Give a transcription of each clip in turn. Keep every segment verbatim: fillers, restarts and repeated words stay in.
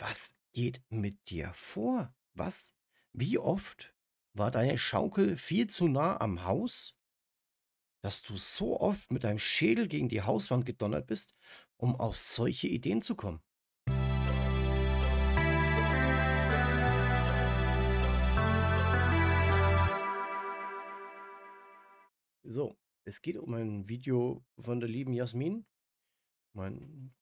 Was geht mit dir vor? Was? Wie oft war deine Schaukel viel zu nah am Haus, dass du so oft mit deinem Schädel gegen die Hauswand gedonnert bist, um auf solche Ideen zu kommen? So, es geht um ein Video von der lieben Jasmin. Man,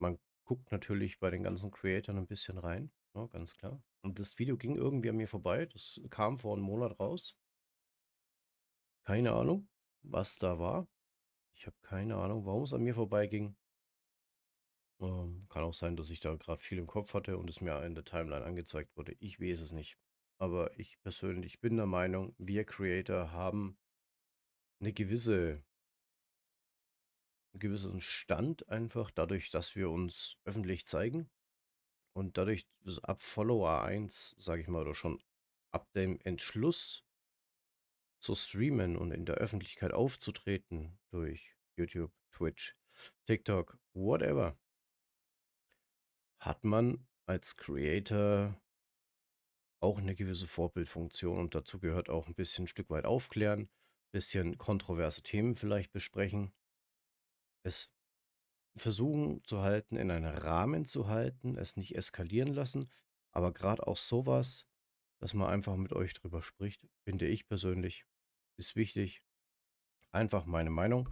man guckt natürlich bei den ganzen Creatoren ein bisschen rein, ja, ganz klar. Und das Video ging irgendwie an mir vorbei. Das kam vor einem Monat raus. Keine Ahnung, was da war. Ich habe keine Ahnung, warum es an mir vorbeiging. Ähm, kann auch sein, dass ich da gerade viel im Kopf hatte und es mir in der Timeline angezeigt wurde. Ich weiß es nicht. Aber ich persönlich bin der Meinung, wir Creator haben eine gewisse, einen gewissen Stand einfach dadurch, dass wir uns öffentlich zeigen. Und dadurch, ab Follower eins, sage ich mal, oder schon ab dem Entschluss zu streamen und in der Öffentlichkeit aufzutreten durch YouTube, Twitch, TikTok, whatever, hat man als Creator auch eine gewisse Vorbildfunktion. Und dazu gehört auch ein bisschen ein Stück weit aufklären, ein bisschen kontroverse Themen vielleicht besprechen. Es versuchen zu halten, in einen Rahmen zu halten, es nicht eskalieren lassen, aber gerade auch sowas, dass man einfach mit euch drüber spricht, finde ich persönlich, ist wichtig. Einfach meine Meinung,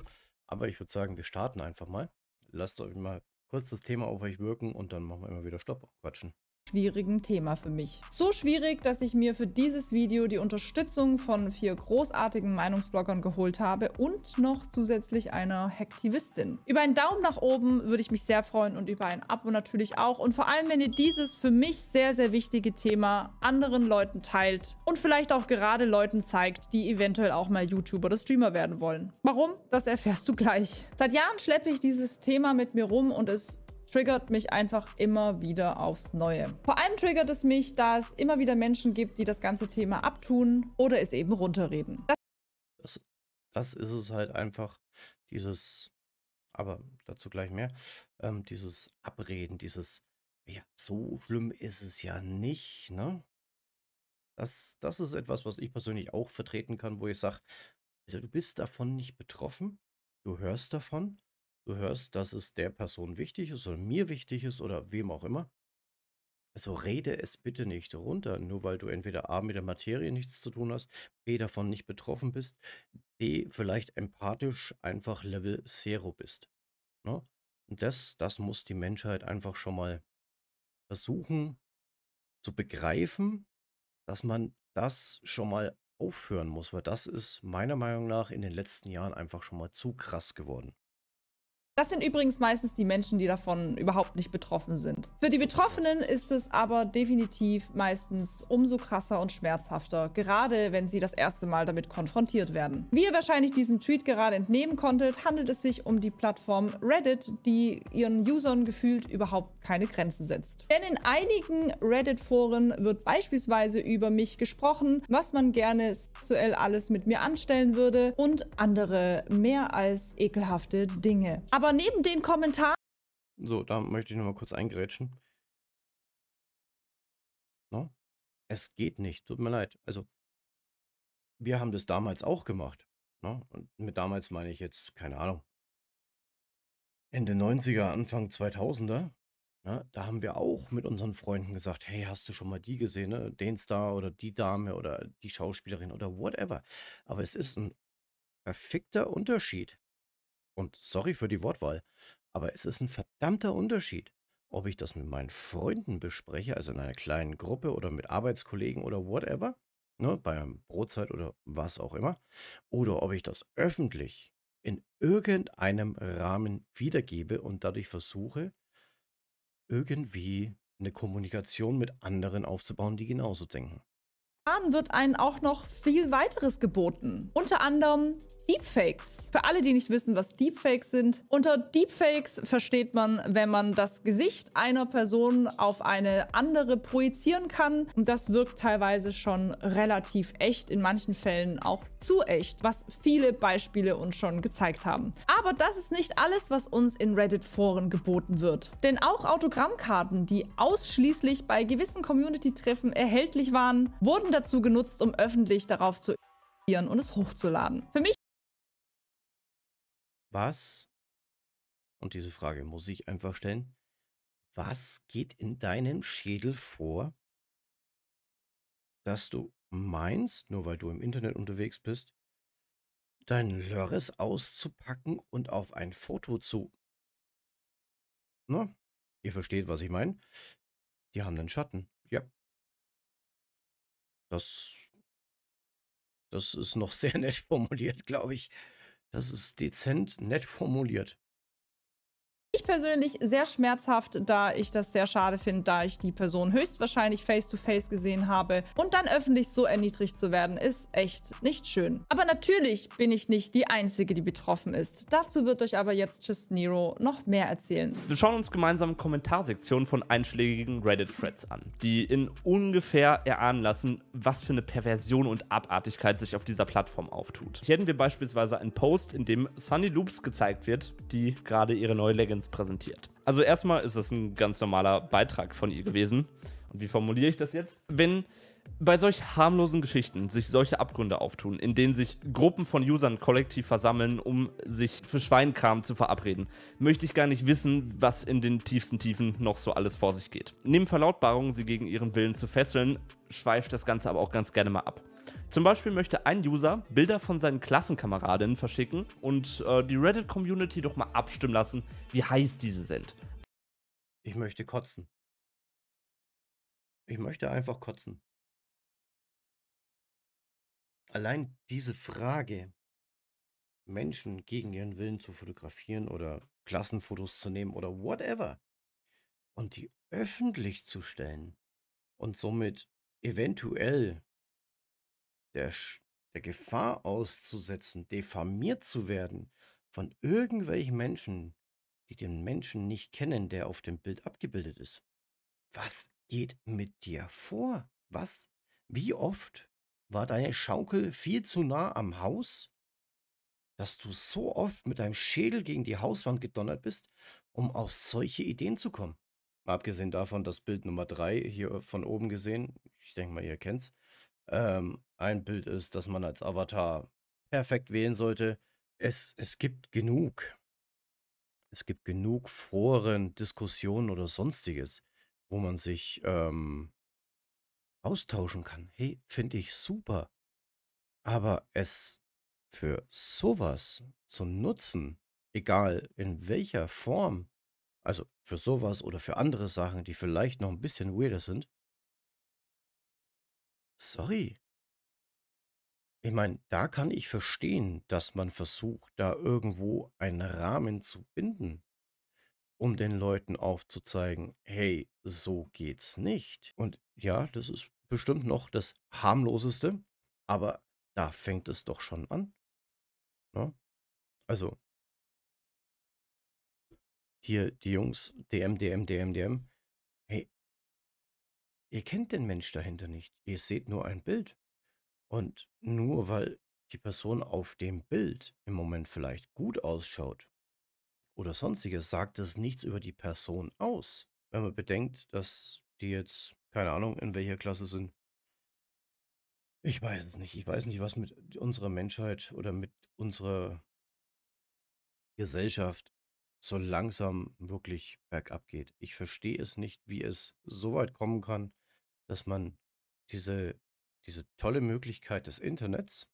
aber ich würde sagen, wir starten einfach mal. Lasst euch mal kurz das Thema auf euch wirken und dann machen wir immer wieder Stopp und quatschen. Schwierigen Thema für mich. So schwierig, dass ich mir für dieses Video die Unterstützung von vier großartigen Meinungsbloggern geholt habe und noch zusätzlich einer Hacktivistin. Über einen Daumen nach oben würde ich mich sehr freuen und über ein Abo natürlich auch. Und vor allem, wenn ihr dieses für mich sehr, sehr wichtige Thema anderen Leuten teilt und vielleicht auch gerade Leuten zeigt, die eventuell auch mal YouTuber oder Streamer werden wollen. Warum? Das erfährst du gleich. Seit Jahren schleppe ich dieses Thema mit mir rum und es triggert mich einfach immer wieder aufs Neue. Vor allem triggert es mich, da es immer wieder Menschen gibt, die das ganze Thema abtun oder es eben runterreden. Das, das ist es halt einfach, dieses, aber dazu gleich mehr, ähm, dieses Abreden, dieses, ja, so schlimm ist es ja nicht, ne? Das, das ist etwas, was ich persönlich auch vertreten kann, wo ich sage, also du bist davon nicht betroffen, du hörst davon, du hörst, dass es der Person wichtig ist oder mir wichtig ist oder wem auch immer. Also rede es bitte nicht runter, nur weil du entweder A mit der Materie nichts zu tun hast, B davon nicht betroffen bist, B vielleicht empathisch einfach Level Zero bist. Ne? Und das, das muss die Menschheit einfach schon mal versuchen zu begreifen, dass man das schon mal aufhören muss, weil das ist meiner Meinung nach in den letzten Jahren einfach schon mal zu krass geworden. Das sind übrigens meistens die Menschen, die davon überhaupt nicht betroffen sind. Für die Betroffenen ist es aber definitiv meistens umso krasser und schmerzhafter, gerade wenn sie das erste Mal damit konfrontiert werden. Wie ihr wahrscheinlich diesem Tweet gerade entnehmen konntet, handelt es sich um die Plattform Reddit, die ihren Usern gefühlt überhaupt keine Grenzen setzt. Denn in einigen Reddit-Foren wird beispielsweise über mich gesprochen, was man gerne sexuell alles mit mir anstellen würde und andere mehr als ekelhafte Dinge. Aber neben den Kommentaren... So, da möchte ich nochmal kurz eingrätschen. No? Es geht nicht, tut mir leid. Also, wir haben das damals auch gemacht. No? Und mit damals meine ich jetzt, keine Ahnung, Ende neunziger, Anfang zweitausender. Na, da haben wir auch mit unseren Freunden gesagt, hey, hast du schon mal die gesehen, ne? Den Star oder die Dame oder die Schauspielerin oder whatever. Aber es ist ein verfickter Unterschied. Und sorry für die Wortwahl, aber es ist ein verdammter Unterschied, ob ich das mit meinen Freunden bespreche, also in einer kleinen Gruppe oder mit Arbeitskollegen oder whatever, ne, bei Brotzeit oder was auch immer, oder ob ich das öffentlich in irgendeinem Rahmen wiedergebe und dadurch versuche, irgendwie eine Kommunikation mit anderen aufzubauen, die genauso denken. Wird einem auch noch viel weiteres geboten. Unter anderem Deepfakes. Für alle, die nicht wissen, was Deepfakes sind. Unter Deepfakes versteht man, wenn man das Gesicht einer Person auf eine andere projizieren kann. Und das wirkt teilweise schon relativ echt, in manchen Fällen auch zu echt, was viele Beispiele uns schon gezeigt haben. Aber das ist nicht alles, was uns in Reddit-Foren geboten wird. Denn auch Autogrammkarten, die ausschließlich bei gewissen Community-Treffen erhältlich waren, wurden dazu genutzt, um öffentlich darauf zu reagieren und es hochzuladen. Für mich... Was? Und diese Frage muss ich einfach stellen. Was geht in deinem Schädel vor, dass du meinst, nur weil du im Internet unterwegs bist, dein Lörres auszupacken und auf ein Foto zu... Na, ihr versteht, was ich meine. Die haben einen Schatten. Ja. Das... Das ist noch sehr nett formuliert, glaube ich. Das ist dezent nett formuliert. Ich persönlich sehr schmerzhaft, da ich das sehr schade finde, da ich die Person höchstwahrscheinlich face-to-face gesehen habe. Und dann öffentlich so erniedrigt zu werden, ist echt nicht schön. Aber natürlich bin ich nicht die Einzige, die betroffen ist. Dazu wird euch aber jetzt JustNero noch mehr erzählen. Wir schauen uns gemeinsam Kommentarsektionen von einschlägigen Reddit-Threads an, die in ungefähr erahnen lassen, was für eine Perversion und Abartigkeit sich auf dieser Plattform auftut. Hier hätten wir beispielsweise einen Post, in dem Sunny Loops gezeigt wird, die gerade ihre neue Legende präsentiert. Also erstmal ist das ein ganz normaler Beitrag von ihr gewesen. Und wie formuliere ich das jetzt? Wenn bei solch harmlosen Geschichten sich solche Abgründe auftun, in denen sich Gruppen von Usern kollektiv versammeln, um sich für Schweinkram zu verabreden, möchte ich gar nicht wissen, was in den tiefsten Tiefen noch so alles vor sich geht. Neben Verlautbarungen, sie gegen ihren Willen zu fesseln, schweift das Ganze aber auch ganz gerne mal ab. Zum Beispiel möchte ein User Bilder von seinen Klassenkameradinnen verschicken und äh, die Reddit-Community doch mal abstimmen lassen, wie heiß diese sind. Ich möchte kotzen. Ich möchte einfach kotzen. Allein diese Frage, Menschen gegen ihren Willen zu fotografieren oder Klassenfotos zu nehmen oder whatever und die öffentlich zu stellen und somit eventuell Der, der Gefahr auszusetzen, diffamiert zu werden von irgendwelchen Menschen, die den Menschen nicht kennen, der auf dem Bild abgebildet ist. Was geht mit dir vor? Was? Wie oft war deine Schaukel viel zu nah am Haus, dass du so oft mit deinem Schädel gegen die Hauswand gedonnert bist, um auf solche Ideen zu kommen? Mal abgesehen davon, das Bild Nummer drei hier von oben gesehen, ich denke mal, ihr kennt's, Ähm, ein Bild ist, das man als Avatar perfekt wählen sollte. Es, es gibt genug. Es gibt genug Foren, Diskussionen oder sonstiges, wo man sich ähm, austauschen kann. Hey, finde ich super. Aber es für sowas zu nutzen, egal in welcher Form, also für sowas oder für andere Sachen, die vielleicht noch ein bisschen weirder sind, sorry. Ich meine, da kann ich verstehen, dass man versucht, da irgendwo einen Rahmen zu binden, um den Leuten aufzuzeigen, hey, so geht's nicht. Und ja, das ist bestimmt noch das harmloseste, aber da fängt es doch schon an. Ne? Also, hier die Jungs, D M, D M, D M, D M. Hey, ihr kennt den Mensch dahinter nicht. Ihr seht nur ein Bild. Und nur weil die Person auf dem Bild im Moment vielleicht gut ausschaut oder sonstiges, sagt es nichts über die Person aus. Wenn man bedenkt, dass die jetzt, keine Ahnung, in welcher Klasse sind. Ich weiß es nicht. Ich weiß nicht, was mit unserer Menschheit oder mit unserer Gesellschaft so langsam wirklich bergab geht. Ich verstehe es nicht, wie es so weit kommen kann, dass man diese, diese tolle Möglichkeit des Internets,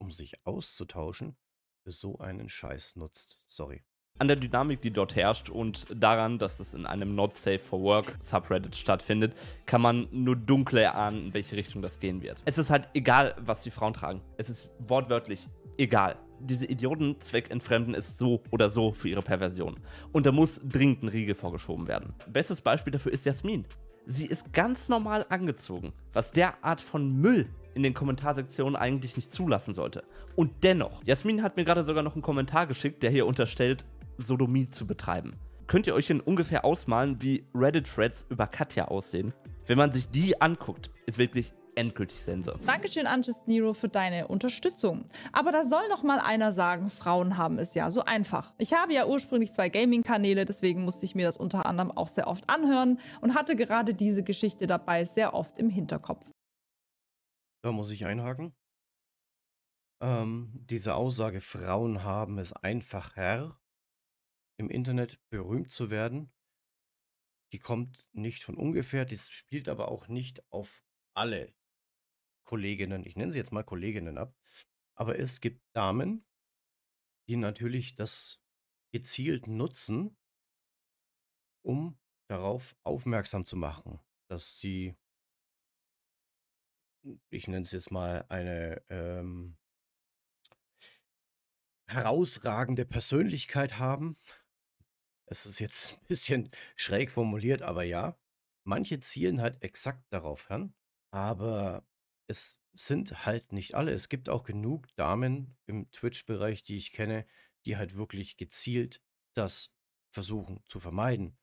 um sich auszutauschen, für so einen Scheiß nutzt. Sorry. An der Dynamik, die dort herrscht und daran, dass das in einem Not Safe for Work Subreddit stattfindet, kann man nur dunkel erahnen, in welche Richtung das gehen wird. Es ist halt egal, was die Frauen tragen. Es ist wortwörtlich egal. Diese Idioten zweckentfremden es so oder so für ihre Perversion. Und da muss dringend ein Riegel vorgeschoben werden. Bestes Beispiel dafür ist Jasmin. Sie ist ganz normal angezogen. Was derart von Müll in den Kommentarsektionen eigentlich nicht zulassen sollte. Und dennoch, Jasmin hat mir gerade sogar noch einen Kommentar geschickt, der hier unterstellt, Sodomie zu betreiben. Könnt ihr euch in ungefähr ausmalen, wie Reddit-Threads über Katja aussehen? Wenn man sich die anguckt, ist wirklich endgültig Sense. Dankeschön an JustNero für deine Unterstützung. Aber da soll noch mal einer sagen, Frauen haben es ja so einfach. Ich habe ja ursprünglich zwei Gaming-Kanäle, deswegen musste ich mir das unter anderem auch sehr oft anhören und hatte gerade diese Geschichte dabei sehr oft im Hinterkopf. Da muss ich einhaken. Ähm, diese Aussage, Frauen haben es einfacher, im Internet berühmt zu werden, die kommt nicht von ungefähr, die spielt aber auch nicht auf alle Kolleginnen, ich nenne sie jetzt mal Kolleginnen ab, aber es gibt Damen, die natürlich das gezielt nutzen, um darauf aufmerksam zu machen, dass sie, ich nenne es jetzt mal, eine ähm, herausragende Persönlichkeit haben. Es ist jetzt ein bisschen schräg formuliert, aber ja, manche zielen halt exakt darauf hin. Aber es sind halt nicht alle. Es gibt auch genug Damen im Twitch-Bereich, die ich kenne, die halt wirklich gezielt das versuchen zu vermeiden,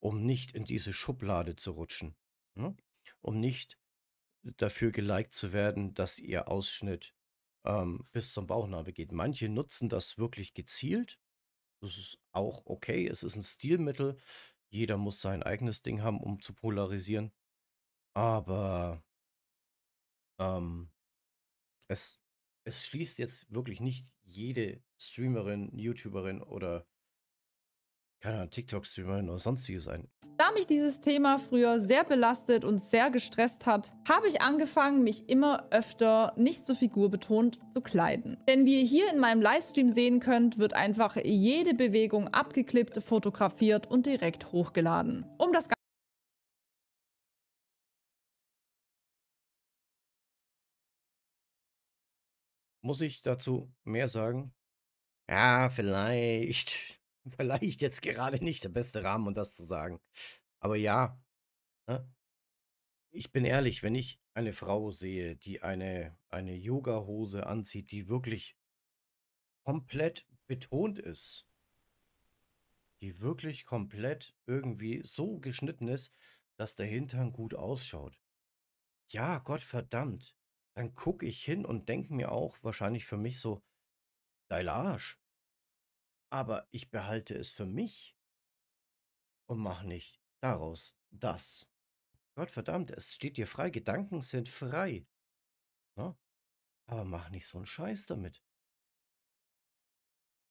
um nicht in diese Schublade zu rutschen. Ne? Um nicht dafür geliked zu werden, dass ihr Ausschnitt ähm, bis zum Bauchnabel geht. Manche nutzen das wirklich gezielt. Das ist auch okay. Es ist ein Stilmittel. Jeder muss sein eigenes Ding haben, um zu polarisieren. Aber ähm, es, es schließt jetzt wirklich nicht jede Streamerin, YouTuberin oder keine Ahnung, TikTok-Streamerin oder sonstiges ein. Da mich dieses Thema früher sehr belastet und sehr gestresst hat, habe ich angefangen, mich immer öfter nicht so figurbetont zu kleiden. Denn wie ihr hier in meinem Livestream sehen könnt, wird einfach jede Bewegung abgeklippt, fotografiert und direkt hochgeladen. Um das Ganze muss ich dazu mehr sagen? Ja, vielleicht. Vielleicht jetzt gerade nicht der beste Rahmen, um das zu sagen. Aber ja, ich bin ehrlich, wenn ich eine Frau sehe, die eine, eine Yoga-Hose anzieht, die wirklich komplett betont ist, die wirklich komplett irgendwie so geschnitten ist, dass der Hintern gut ausschaut. Ja, Gottverdammt. Dann gucke ich hin und denke mir auch wahrscheinlich für mich so, geiler Arsch. Aber ich behalte es für mich und mache nicht daraus das. Gottverdammt, es steht dir frei, Gedanken sind frei. Ne? Aber mach nicht so einen Scheiß damit.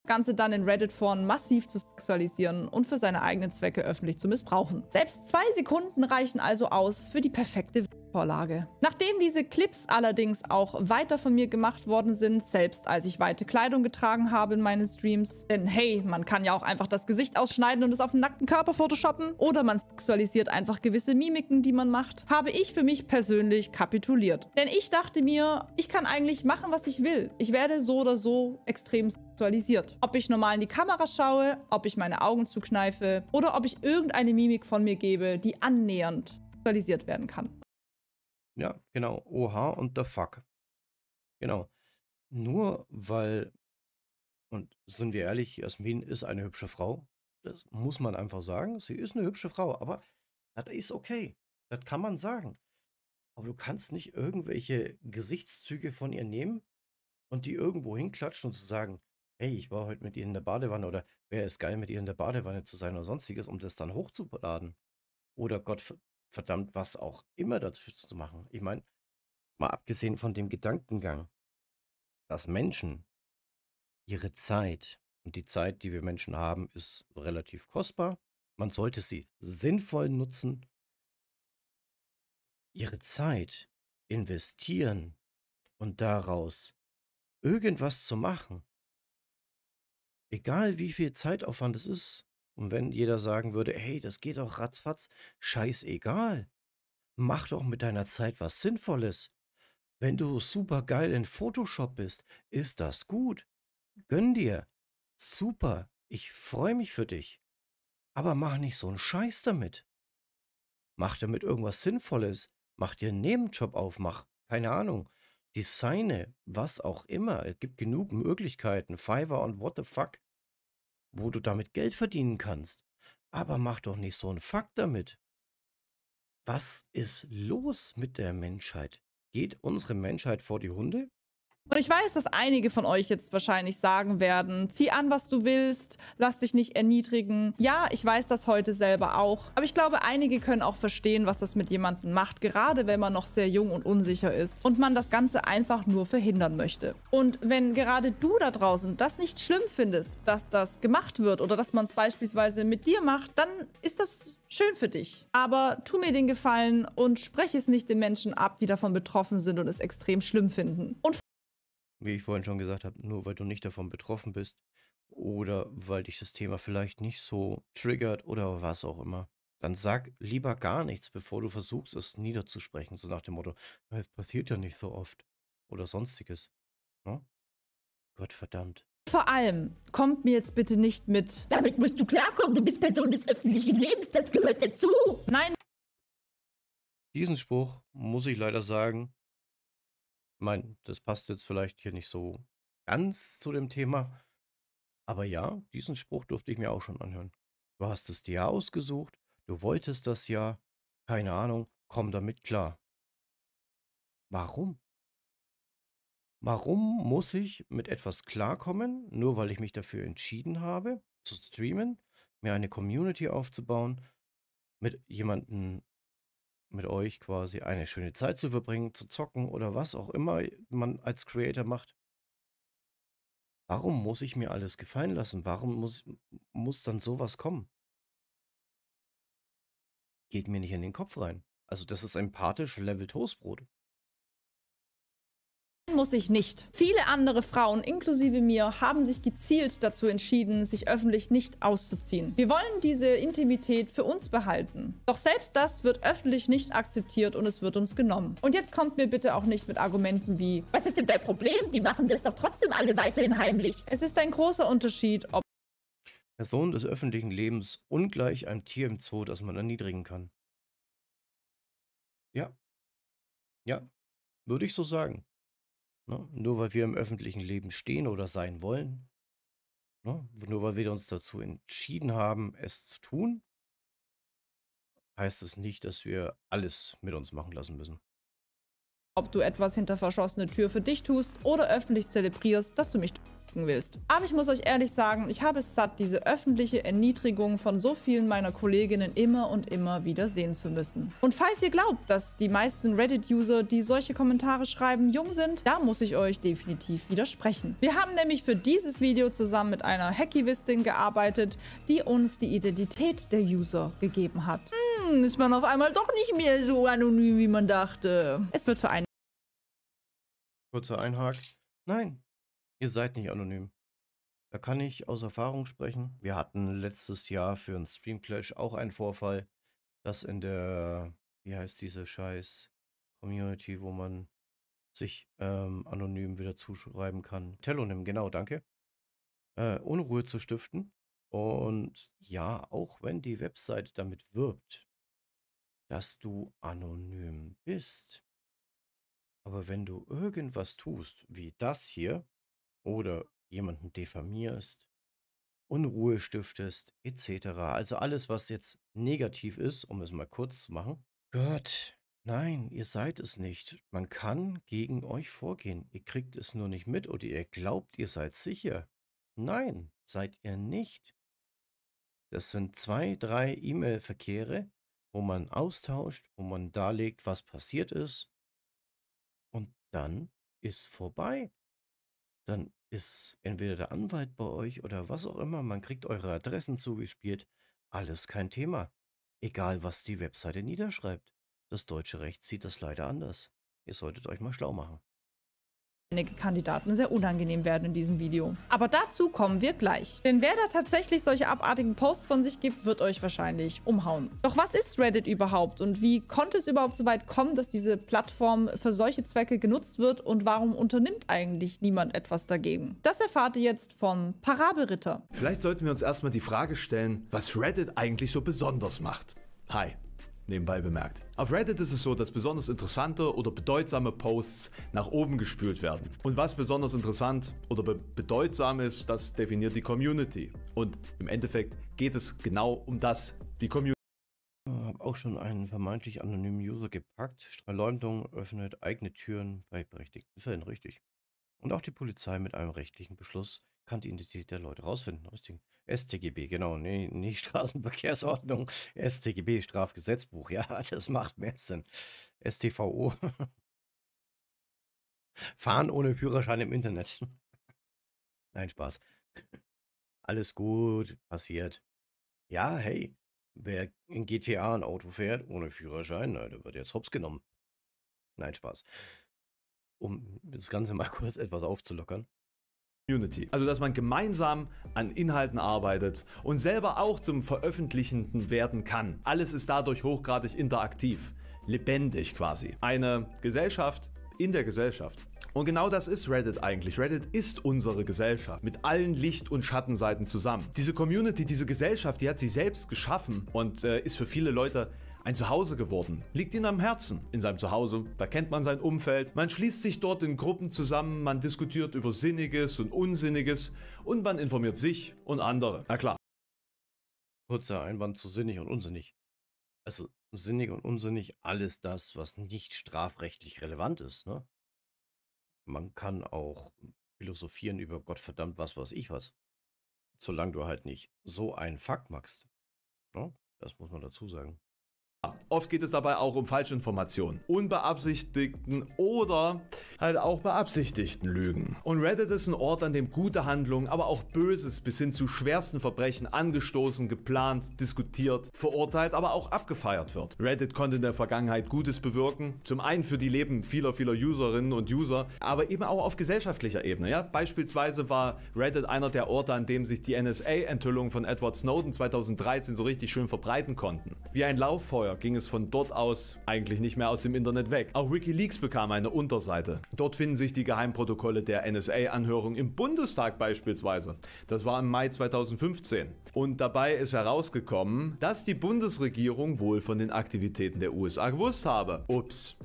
Ganze dann in Reddit-Foren massiv zu sexualisieren und für seine eigenen Zwecke öffentlich zu missbrauchen. Selbst zwei Sekunden reichen also aus für die perfekte Vorlage. Nachdem diese Clips allerdings auch weiter von mir gemacht worden sind, selbst als ich weite Kleidung getragen habe in meinen Streams, denn hey, man kann ja auch einfach das Gesicht ausschneiden und es auf den nackten Körper photoshoppen oder man sexualisiert einfach gewisse Mimiken, die man macht, habe ich für mich persönlich kapituliert. Denn ich dachte mir, ich kann eigentlich machen, was ich will. Ich werde so oder so extrem sexualisiert. Ob ich normal in die Kamera schaue, ob ich meine Augen zukneife oder ob ich irgendeine Mimik von mir gebe, die annähernd sexualisiert werden kann. Ja, genau. Oha und the fuck. Genau. Nur weil, und sind wir ehrlich, Jasmin ist eine hübsche Frau. Das muss man einfach sagen. Sie ist eine hübsche Frau, aber das ist okay. Das kann man sagen. Aber du kannst nicht irgendwelche Gesichtszüge von ihr nehmen und die irgendwo hinklatschen und zu sagen, hey, ich war heute mit ihr in der Badewanne oder wäre es geil, mit ihr in der Badewanne zu sein oder sonstiges, um das dann hochzuladen. Oder Gottverdammt, was auch immer dazu zu machen. Ich meine, mal abgesehen von dem Gedankengang, dass Menschen ihre Zeit, und die Zeit, die wir Menschen haben, ist relativ kostbar. Man sollte sie sinnvoll nutzen. Ihre Zeit investieren und daraus irgendwas zu machen. Egal wie viel Zeitaufwand es ist. Und wenn jeder sagen würde, hey, das geht doch ratzfatz, scheißegal. Mach doch mit deiner Zeit was Sinnvolles. Wenn du super geil in Photoshop bist, ist das gut. Gönn dir. Super, ich freue mich für dich. Aber mach nicht so einen Scheiß damit. Mach damit irgendwas Sinnvolles. Mach dir einen Nebenjob auf, mach, keine Ahnung, Designe, was auch immer. Es gibt genug Möglichkeiten, Fiverr und what the fuck, wo du damit Geld verdienen kannst. Aber mach doch nicht so einen Fuck damit. Was ist los mit der Menschheit? Geht unsere Menschheit vor die Hunde? Und ich weiß, dass einige von euch jetzt wahrscheinlich sagen werden, zieh an, was du willst, lass dich nicht erniedrigen. Ja, ich weiß das heute selber auch. Aber ich glaube, einige können auch verstehen, was das mit jemandem macht, gerade wenn man noch sehr jung und unsicher ist und man das Ganze einfach nur verhindern möchte. Und wenn gerade du da draußen das nicht schlimm findest, dass das gemacht wird oder dass man es beispielsweise mit dir macht, dann ist das schön für dich. Aber tu mir den Gefallen und spreche es nicht den Menschen ab, die davon betroffen sind und es extrem schlimm finden. Und wie ich vorhin schon gesagt habe, nur weil du nicht davon betroffen bist oder weil dich das Thema vielleicht nicht so triggert oder was auch immer, dann sag lieber gar nichts, bevor du versuchst, es niederzusprechen. So nach dem Motto, es passiert ja nicht so oft oder sonstiges. Hm? Gott verdammt. Vor allem, kommt mir jetzt bitte nicht mit, damit musst du klarkommen, du bist Person des öffentlichen Lebens, das gehört dazu. Nein. Diesen Spruch muss ich leider sagen. Ich meine, das passt jetzt vielleicht hier nicht so ganz zu dem Thema. Aber ja, diesen Spruch durfte ich mir auch schon anhören. Du hast es dir ausgesucht, du wolltest das ja, keine Ahnung, komm damit klar. Warum? Warum muss ich mit etwas klarkommen, nur weil ich mich dafür entschieden habe, zu streamen, mir eine Community aufzubauen, mit jemandem, mit euch quasi eine schöne Zeit zu verbringen, zu zocken oder was auch immer man als Creator macht. Warum muss ich mir alles gefallen lassen? Warum muss, muss dann sowas kommen? Geht mir nicht in den Kopf rein. Also das ist empathisch Level Toastbrot. Muss ich nicht. Viele andere Frauen, inklusive mir, haben sich gezielt dazu entschieden, sich öffentlich nicht auszuziehen. Wir wollen diese Intimität für uns behalten. Doch selbst das wird öffentlich nicht akzeptiert und es wird uns genommen. Und jetzt kommt mir bitte auch nicht mit Argumenten wie, was ist denn dein Problem? Die machen das doch trotzdem alle weiterhin heimlich. Es ist ein großer Unterschied, ob Person des öffentlichen Lebens ungleich einem Tier im Zoo, das man erniedrigen kann. Ja. Ja. Würde ich so sagen. Ne? Nur weil wir im öffentlichen Leben stehen oder sein wollen, ne? Nur weil wir uns dazu entschieden haben, es zu tun, heißt es nicht, dass wir alles mit uns machen lassen müssen. Ob du etwas hinter verschlossene Tür für dich tust oder öffentlich zelebrierst, dass du mich drücken willst. Aber ich muss euch ehrlich sagen, ich habe es satt, diese öffentliche Erniedrigung von so vielen meiner Kolleginnen immer und immer wieder sehen zu müssen. Und falls ihr glaubt, dass die meisten Reddit-User, die solche Kommentare schreiben, jung sind, da muss ich euch definitiv widersprechen. Wir haben nämlich für dieses Video zusammen mit einer Hackivistin gearbeitet, die uns die Identität der User gegeben hat. Hm, ist man auf einmal doch nicht mehr so anonym, wie man dachte. Es wird für einen kurzer Einhag. Nein, ihr seid nicht anonym. Da kann ich aus Erfahrung sprechen. Wir hatten letztes Jahr für einen Streamclash auch einen Vorfall, dass in der, wie heißt diese scheiß Community, wo man sich ähm, anonym wieder zuschreiben kann. Telonym, genau, danke. Äh, Unruhe zu stiften. Und ja, auch wenn die Webseite damit wirbt, dass du anonym bist. Aber wenn du irgendwas tust, wie das hier, oder jemanden diffamierst, Unruhe stiftest, et cetera, also alles, was jetzt negativ ist, um es mal kurz zu machen, Gott, nein, ihr seid es nicht. Man kann gegen euch vorgehen. Ihr kriegt es nur nicht mit oder ihr glaubt, ihr seid sicher. Nein, seid ihr nicht. Das sind zwei, drei E-Mail-Verkehre, wo man austauscht, wo man darlegt, was passiert ist. Und dann ist vorbei. Dann ist entweder der Anwalt bei euch oder was auch immer. Man kriegt eure Adressen zugespielt. Alles kein Thema. Egal, was die Webseite niederschreibt. Das deutsche Recht sieht das leider anders. Ihr solltet euch mal schlau machen. Einige Kandidaten sehr unangenehm werden in diesem Video. Aber dazu kommen wir gleich. Denn wer da tatsächlich solche abartigen Posts von sich gibt, wird euch wahrscheinlich umhauen. Doch was ist Reddit überhaupt und wie konnte es überhaupt so weit kommen, dass diese Plattform für solche Zwecke genutzt wird und warum unternimmt eigentlich niemand etwas dagegen? Das erfahrt ihr jetzt vom Parabelritter. Vielleicht sollten wir uns erstmal die Frage stellen, was Reddit eigentlich so besonders macht. Hi. nebenbei bemerkt. Auf Reddit ist es so, dass besonders interessante oder bedeutsame Posts nach oben gespült werden. Und was besonders interessant oder be bedeutsam ist, das definiert die Community. Und im Endeffekt geht es genau um das, die Community. Hab auch schon einen vermeintlich anonymen User gepackt. Verleumdung öffnet eigene Türen bei Berechtigten. Ist ja richtig. Und auch die Polizei mit einem rechtlichen Beschluss kann die Identität der Leute rausfinden. StGB, genau, nee, nicht Straßenverkehrsordnung. StGB, Strafgesetzbuch, ja, das macht mehr Sinn. StVO. Fahren ohne Führerschein im Internet. Nein, Spaß. Alles gut, passiert. Ja, hey. Wer in G T A ein Auto fährt, ohne Führerschein, na, der wird jetzt hops genommen. Nein, Spaß. Um das Ganze mal kurz etwas aufzulockern. Unity. Also, dass man gemeinsam an Inhalten arbeitet und selber auch zum Veröffentlichenden werden kann. Alles ist dadurch hochgradig interaktiv, lebendig quasi. Eine Gesellschaft in der Gesellschaft. Und genau das ist Reddit eigentlich. Reddit ist unsere Gesellschaft mit allen Licht- und Schattenseiten zusammen. Diese Community, diese Gesellschaft, die hat sich selbst geschaffen und äh, ist für viele Leute ein Zuhause geworden. Liegt ihnen am Herzen. In seinem Zuhause, da kennt man sein Umfeld. Man schließt sich dort in Gruppen zusammen, man diskutiert über Sinniges und Unsinniges und man informiert sich und andere. Na klar. Kurzer Einwand zu sinnig und unsinnig. Also sinnig und unsinnig, alles das, was nicht strafrechtlich relevant ist, ne? Man kann auch philosophieren über Gottverdammt was weiß ich was. Solange du halt nicht so einen Fakt machst. No? Das muss man dazu sagen. Oft geht es dabei auch um Falschinformationen, unbeabsichtigten oder halt auch beabsichtigten Lügen. Und Reddit ist ein Ort, an dem gute Handlungen, aber auch Böses bis hin zu schwersten Verbrechen angestoßen, geplant, diskutiert, verurteilt, aber auch abgefeiert wird. Reddit konnte in der Vergangenheit Gutes bewirken, zum einen für die Leben vieler, vieler Userinnen und User, aber eben auch auf gesellschaftlicher Ebene. Ja? Beispielsweise war Reddit einer der Orte, an dem sich die N S A-Enthüllung von Edward Snowden zweitausenddreizehn so richtig schön verbreiten konnten. Wie ein Lauffeuer ging es von dort aus eigentlich nicht mehr aus dem Internet weg. Auch WikiLeaks bekam eine Unterseite. Dort finden sich die Geheimprotokolle der N S A-Anhörung im Bundestag beispielsweise. Das war im Mai zweitausendfünfzehn. Und dabei ist herausgekommen, dass die Bundesregierung wohl von den Aktivitäten der U S A gewusst habe. Ups.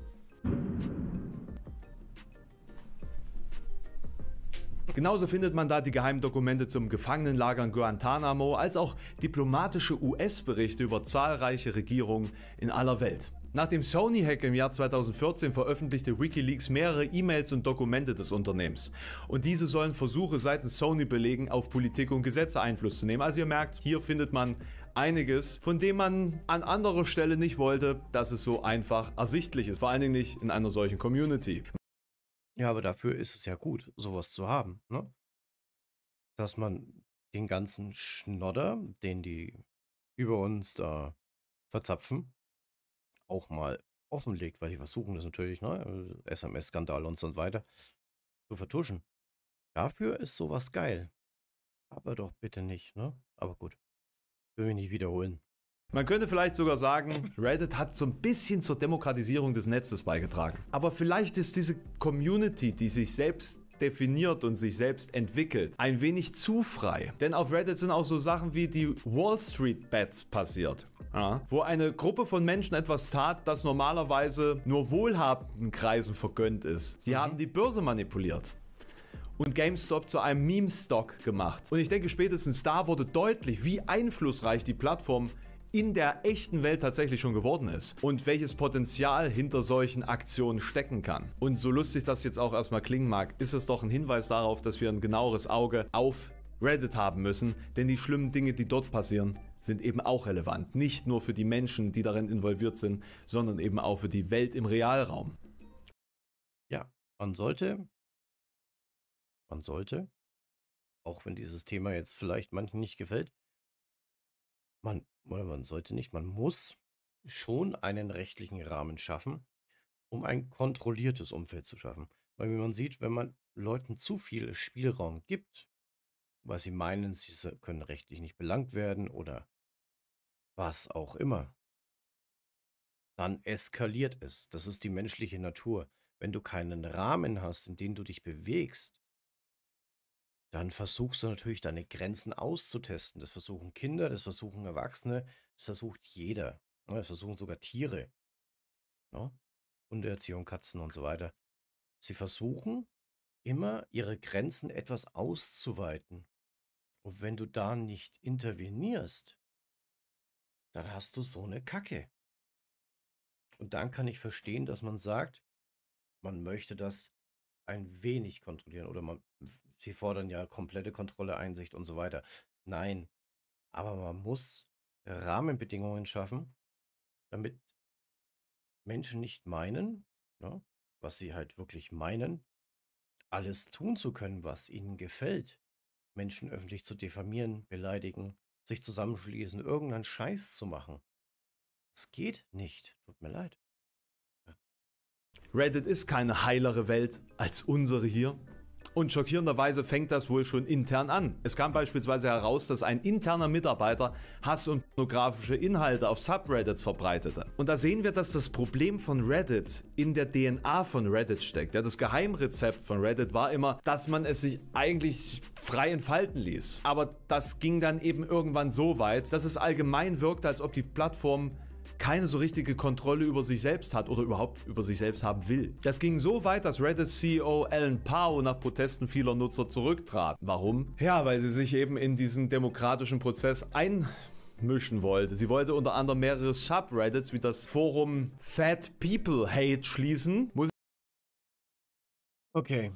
Genauso findet man da die Geheimdokumente zum Gefangenenlager in Guantanamo, als auch diplomatische U S-Berichte über zahlreiche Regierungen in aller Welt. Nach dem Sony-Hack im Jahr zweitausendvierzehn veröffentlichte WikiLeaks mehrere E-Mails und Dokumente des Unternehmens. Und diese sollen Versuche seitens Sony belegen, auf Politik und Gesetze Einfluss zu nehmen. Also ihr merkt, hier findet man einiges, von dem man an anderer Stelle nicht wollte, dass es so einfach ersichtlich ist. Vor allen Dingen nicht in einer solchen Community. Ja, aber dafür ist es ja gut, sowas zu haben, ne? Dass man den ganzen Schnodder, den die über uns da verzapfen, auch mal offenlegt, weil die versuchen das natürlich, ne? S M S-Skandal und so weiter, zu vertuschen. Dafür ist sowas geil. Aber doch bitte nicht, ne? Aber gut, will mich nicht wiederholen. Man könnte vielleicht sogar sagen, Reddit hat so ein bisschen zur Demokratisierung des Netzes beigetragen. Aber vielleicht ist diese Community, die sich selbst definiert und sich selbst entwickelt, ein wenig zu frei. Denn auf Reddit sind auch so Sachen wie die Wall Street Bets passiert. Ja, wo eine Gruppe von Menschen etwas tat, das normalerweise nur wohlhabenden Kreisen vergönnt ist. Sie haben die Börse manipuliert und GameStop zu einem Meme-Stock gemacht. Und ich denke, spätestens da wurde deutlich, wie einflussreich die Plattform in der echten Welt tatsächlich schon geworden ist und welches Potenzial hinter solchen Aktionen stecken kann. Und so lustig das jetzt auch erstmal klingen mag, ist es doch ein Hinweis darauf, dass wir ein genaueres Auge auf Reddit haben müssen, denn die schlimmen Dinge, die dort passieren, sind eben auch relevant. Nicht nur für die Menschen, die darin involviert sind, sondern eben auch für die Welt im Realraum. Ja, man sollte, man sollte, auch wenn dieses Thema jetzt vielleicht manchen nicht gefällt, man, oder man sollte nicht, man muss schon einen rechtlichen Rahmen schaffen, um ein kontrolliertes Umfeld zu schaffen. Weil wie man sieht, wenn man Leuten zu viel Spielraum gibt, weil sie meinen, sie können rechtlich nicht belangt werden oder was auch immer, dann eskaliert es. Das ist die menschliche Natur. Wenn du keinen Rahmen hast, in dem du dich bewegst, dann versuchst du natürlich deine Grenzen auszutesten. Das versuchen Kinder, das versuchen Erwachsene, das versucht jeder. Ja, es versuchen sogar Tiere. Ja? Hundeerziehung, Katzen und so weiter. Sie versuchen immer, ihre Grenzen etwas auszuweiten. Und wenn du da nicht intervenierst, dann hast du so eine Kacke. Und dann kann ich verstehen, dass man sagt, man möchte das ein wenig kontrollieren. Oder man, sie fordern ja komplette Kontrolle, Einsicht und so weiter. Nein, aber man muss Rahmenbedingungen schaffen, damit Menschen nicht meinen, ja, was sie halt wirklich meinen, alles tun zu können, was ihnen gefällt. Menschen öffentlich zu diffamieren, beleidigen, sich zusammenschließen, irgendeinen Scheiß zu machen. Es geht nicht. Tut mir leid. Ja. Reddit ist keine heilere Welt als unsere hier. Und schockierenderweise fängt das wohl schon intern an. Es kam beispielsweise heraus, dass ein interner Mitarbeiter Hass und pornografische Inhalte auf Subreddits verbreitete. Und da sehen wir, dass das Problem von Reddit in der D N A von Reddit steckt. Ja, das Geheimrezept von Reddit war immer, dass man es sich eigentlich frei entfalten ließ. Aber das ging dann eben irgendwann so weit, dass es allgemein wirkte, als ob die Plattform keine so richtige Kontrolle über sich selbst hat oder überhaupt über sich selbst haben will. Das ging so weit, dass Reddit C E O Alan Powell nach Protesten vieler Nutzer zurücktrat. Warum? Ja, weil sie sich eben in diesen demokratischen Prozess einmischen wollte. Sie wollte unter anderem mehrere Subreddits wie das Forum Fat People Hate schließen. Okay.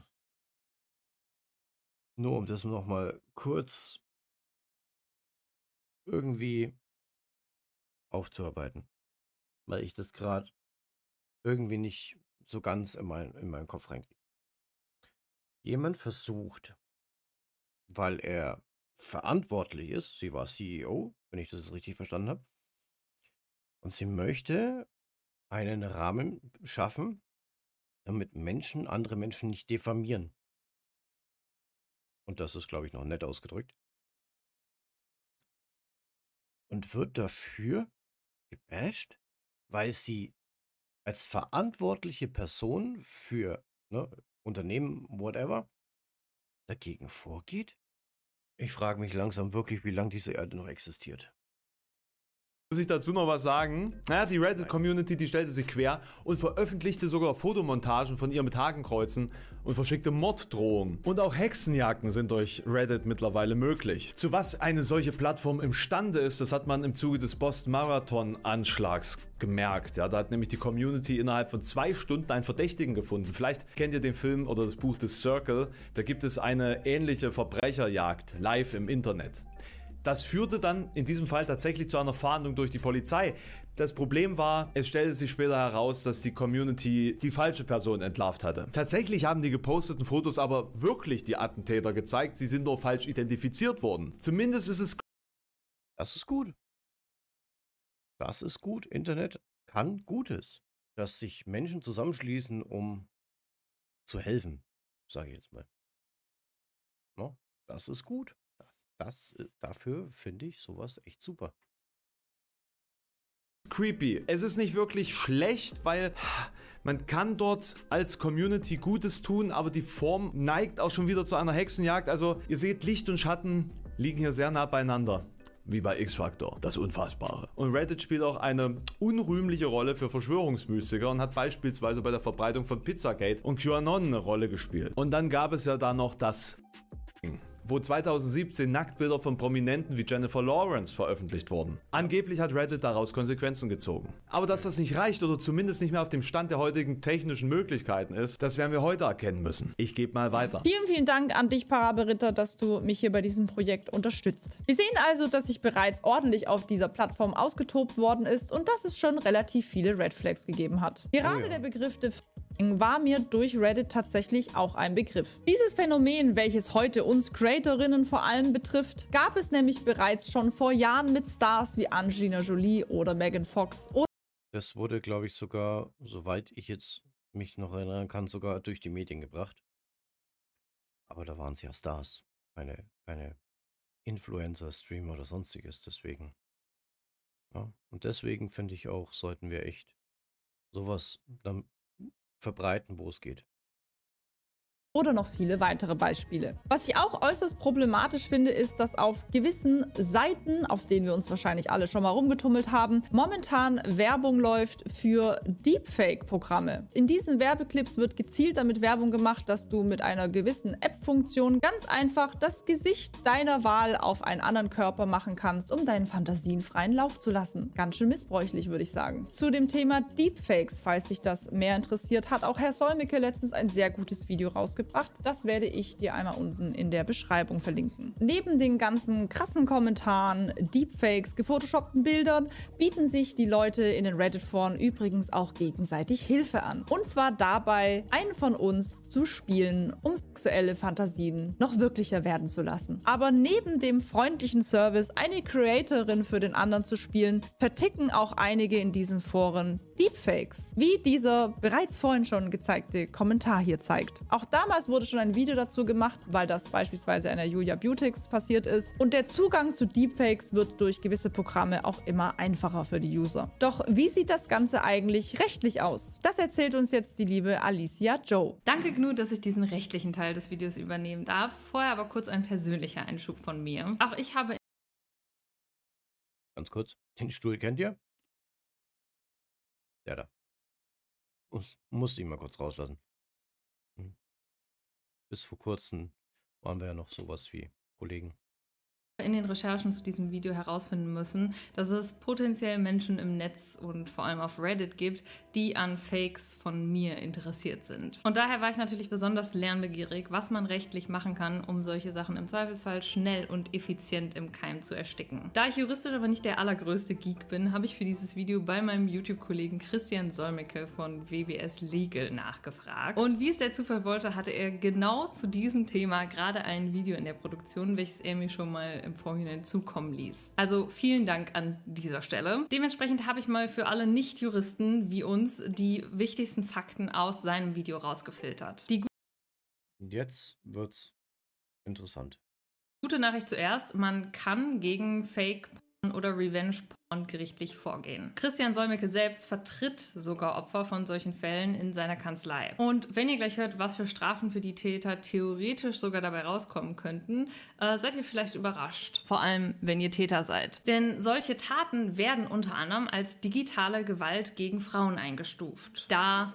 Nur um das nochmal kurz irgendwie aufzuarbeiten, weil ich das gerade irgendwie nicht so ganz in, mein, in meinen Kopf reinkriege. Jemand versucht, weil er verantwortlich ist, sie war C E O, wenn ich das richtig verstanden habe, und sie möchte einen Rahmen schaffen, damit Menschen, andere Menschen nicht diffamieren. Und das ist, glaube ich, noch nett ausgedrückt. Und wird dafür gebasht, weil sie als verantwortliche Person für ne, Unternehmen, whatever, dagegen vorgeht? Ich frage mich langsam wirklich, wie lange diese Erde noch existiert. Muss ich dazu noch was sagen? Naja, die Reddit-Community, die stellte sich quer und veröffentlichte sogar Fotomontagen von ihr mit Hakenkreuzen und verschickte Morddrohungen. Und auch Hexenjagden sind durch Reddit mittlerweile möglich. Zu was eine solche Plattform imstande ist, das hat man im Zuge des Boston-Marathon-Anschlags gemerkt. Ja, da hat nämlich die Community innerhalb von zwei Stunden einen Verdächtigen gefunden. Vielleicht kennt ihr den Film oder das Buch The Circle. Da gibt es eine ähnliche Verbrecherjagd live im Internet. Das führte dann in diesem Fall tatsächlich zu einer Fahndung durch die Polizei. Das Problem war, es stellte sich später heraus, dass die Community die falsche Person entlarvt hatte. Tatsächlich haben die geposteten Fotos aber wirklich die Attentäter gezeigt, sie sind nur falsch identifiziert worden. Zumindest ist es... Das ist gut. Das ist gut. Internet kann Gutes. Dass sich Menschen zusammenschließen, um zu helfen, sage ich jetzt mal. No, das ist gut. Das, dafür finde ich sowas echt super. Creepy. Es ist nicht wirklich schlecht, weil man kann dort als Community Gutes tun, aber die Form neigt auch schon wieder zu einer Hexenjagd. Also ihr seht, Licht und Schatten liegen hier sehr nah beieinander. Wie bei X-Factor, das Unfassbare. Und Reddit spielt auch eine unrühmliche Rolle für Verschwörungsmystiker und hat beispielsweise bei der Verbreitung von Pizzagate und QAnon eine Rolle gespielt. Und dann gab es ja da noch das... wo zweitausendsiebzehn Nacktbilder von Prominenten wie Jennifer Lawrence veröffentlicht wurden. Angeblich hat Reddit daraus Konsequenzen gezogen. Aber dass das nicht reicht oder zumindest nicht mehr auf dem Stand der heutigen technischen Möglichkeiten ist, das werden wir heute erkennen müssen. Ich gebe mal weiter. Vielen, vielen Dank an dich, Parabelritter, dass du mich hier bei diesem Projekt unterstützt. Wir sehen also, dass sich bereits ordentlich auf dieser Plattform ausgetobt worden ist und dass es schon relativ viele Red Flags gegeben hat. Gerade oh ja. Der Begriff der war mir durch Reddit tatsächlich auch ein Begriff. Dieses Phänomen, welches heute uns Creatorinnen vor allem betrifft, gab es nämlich bereits schon vor Jahren mit Stars wie Angelina Jolie oder Megan Fox. Das wurde, glaube ich, sogar, soweit ich jetzt mich noch erinnern kann, sogar durch die Medien gebracht. Aber da waren es ja Stars, keine, keine Influencer, Streamer oder sonstiges, deswegen. Ja, und deswegen finde ich auch, sollten wir echt sowas dann verbreiten, wo es geht. oder noch viele weitere Beispiele. Was ich auch äußerst problematisch finde, ist, dass auf gewissen Seiten, auf denen wir uns wahrscheinlich alle schon mal rumgetummelt haben, momentan Werbung läuft für Deepfake-Programme. In diesen Werbeclips wird gezielt damit Werbung gemacht, dass du mit einer gewissen App-Funktion ganz einfach das Gesicht deiner Wahl auf einen anderen Körper machen kannst, um deinen Fantasien freien Lauf zu lassen. Ganz schön missbräuchlich, würde ich sagen. Zu dem Thema Deepfakes, falls dich das mehr interessiert, hat auch Herr Solmecke letztens ein sehr gutes Video rausgebracht. Das werde ich dir einmal unten in der Beschreibung verlinken. Neben den ganzen krassen Kommentaren, Deepfakes, gefotoshoppten Bildern bieten sich die Leute in den Reddit-Foren übrigens auch gegenseitig Hilfe an. Und zwar dabei, einen von uns zu spielen, um sexuelle Fantasien noch wirklicher werden zu lassen. Aber neben dem freundlichen Service, eine Creatorin für den anderen zu spielen, verticken auch einige in diesen Foren Deepfakes, wie dieser bereits vorhin schon gezeigte Kommentar hier zeigt. Auch damals wurde schon ein Video dazu gemacht, weil das beispielsweise einer Julia Beautix passiert ist. Und der Zugang zu Deepfakes wird durch gewisse Programme auch immer einfacher für die User. Doch wie sieht das Ganze eigentlich rechtlich aus? Das erzählt uns jetzt die liebe Alicia Joe. Danke, Gnu, dass ich diesen rechtlichen Teil des Videos übernehmen darf. Vorher aber kurz ein persönlicher Einschub von mir. Auch ich habe... Ganz kurz, den Stuhl kennt ihr? Der da. Muss, musste ich mal kurz rauslassen. Bis vor kurzem waren wir ja noch sowas wie Kollegen. In den Recherchen zu diesem Video herausfinden müssen, dass es potenziell Menschen im Netz und vor allem auf Reddit gibt, die an Fakes von mir interessiert sind. Und daher war ich natürlich besonders lernbegierig, was man rechtlich machen kann, um solche Sachen im Zweifelsfall schnell und effizient im Keim zu ersticken. Da ich juristisch aber nicht der allergrößte Geek bin, habe ich für dieses Video bei meinem YouTube-Kollegen Christian Solmecke von W W S Legal nachgefragt. Und wie es der Zufall wollte, hatte er genau zu diesem Thema gerade ein Video in der Produktion, welches er mir schon mal im Vorhinein zukommen ließ. Also vielen Dank an dieser Stelle. Dementsprechend habe ich mal für alle Nicht-Juristen wie uns die wichtigsten Fakten aus seinem Video rausgefiltert. Die Jetzt wird's interessant. Gute Nachricht zuerst, man kann gegen Fake-Porn oder Revenge-Porn gerichtlich vorgehen. Christian Solmecke selbst vertritt sogar Opfer von solchen Fällen in seiner Kanzlei. Und wenn ihr gleich hört, was für Strafen für die Täter theoretisch sogar dabei rauskommen könnten, äh, seid ihr vielleicht überrascht. Vor allem, wenn ihr Täter seid. Denn solche Taten werden unter anderem als digitale Gewalt gegen Frauen eingestuft, da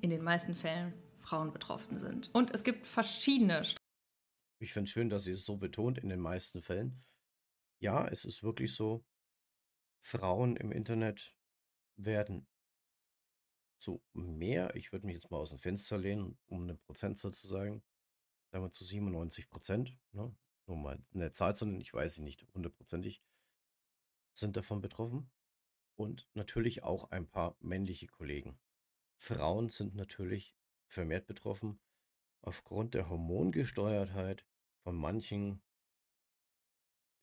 in den meisten Fällen Frauen betroffen sind. Und es gibt verschiedene Strafen. Ich finde es schön, dass sie es so betont, in den meisten Fällen. Ja, es ist wirklich so, Frauen im Internet werden zu mehr, ich würde mich jetzt mal aus dem Fenster lehnen, um eine Prozentzahl zu sagen, sagen wir zu siebenundneunzig Prozent, ne? Nur mal eine Zahl zu nennen, ich weiß sie nicht hundertprozentig, sind davon betroffen. Und natürlich auch ein paar männliche Kollegen. Frauen sind natürlich vermehrt betroffen aufgrund der Hormongesteuertheit von manchen.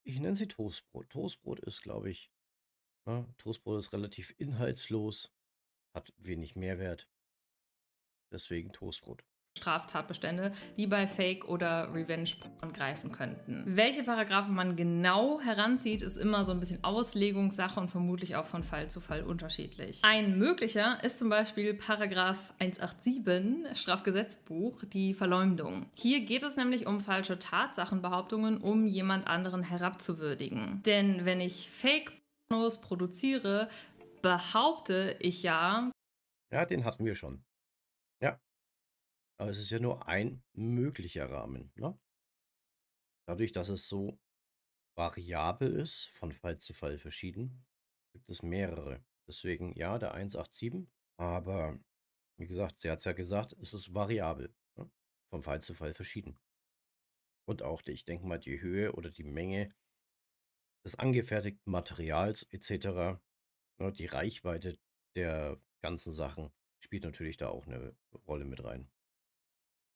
Ich nenne sie Toastbrot. Toastbrot ist, glaube ich, ne, Toastbrot ist relativ inhaltslos, hat wenig Mehrwert, deswegen Toastbrot. Straftatbestände, die bei Fake- oder Revenge-Porn greifen könnten. Welche Paragraphen man genau heranzieht, ist immer so ein bisschen Auslegungssache und vermutlich auch von Fall zu Fall unterschiedlich. Ein möglicher ist zum Beispiel Paragraph hundertsiebenundachtzig Strafgesetzbuch, die Verleumdung. Hier geht es nämlich um falsche Tatsachenbehauptungen, um jemand anderen herabzuwürdigen. Denn wenn ich Fake-Pornos produziere, behaupte ich ja... Ja, den hatten wir schon. Aber es ist ja nur ein möglicher Rahmen. Ne? Dadurch, dass es so variabel ist, von Fall zu Fall verschieden, gibt es mehrere. Deswegen ja, der hundertsiebenundachtzig, aber wie gesagt, sie hat es ja gesagt, es ist variabel, ne? Von Fall zu Fall verschieden. Und auch, ich denke mal, die Höhe oder die Menge des angefertigten Materials et cetera, ne? Die Reichweite der ganzen Sachen spielt natürlich da auch eine Rolle mit rein.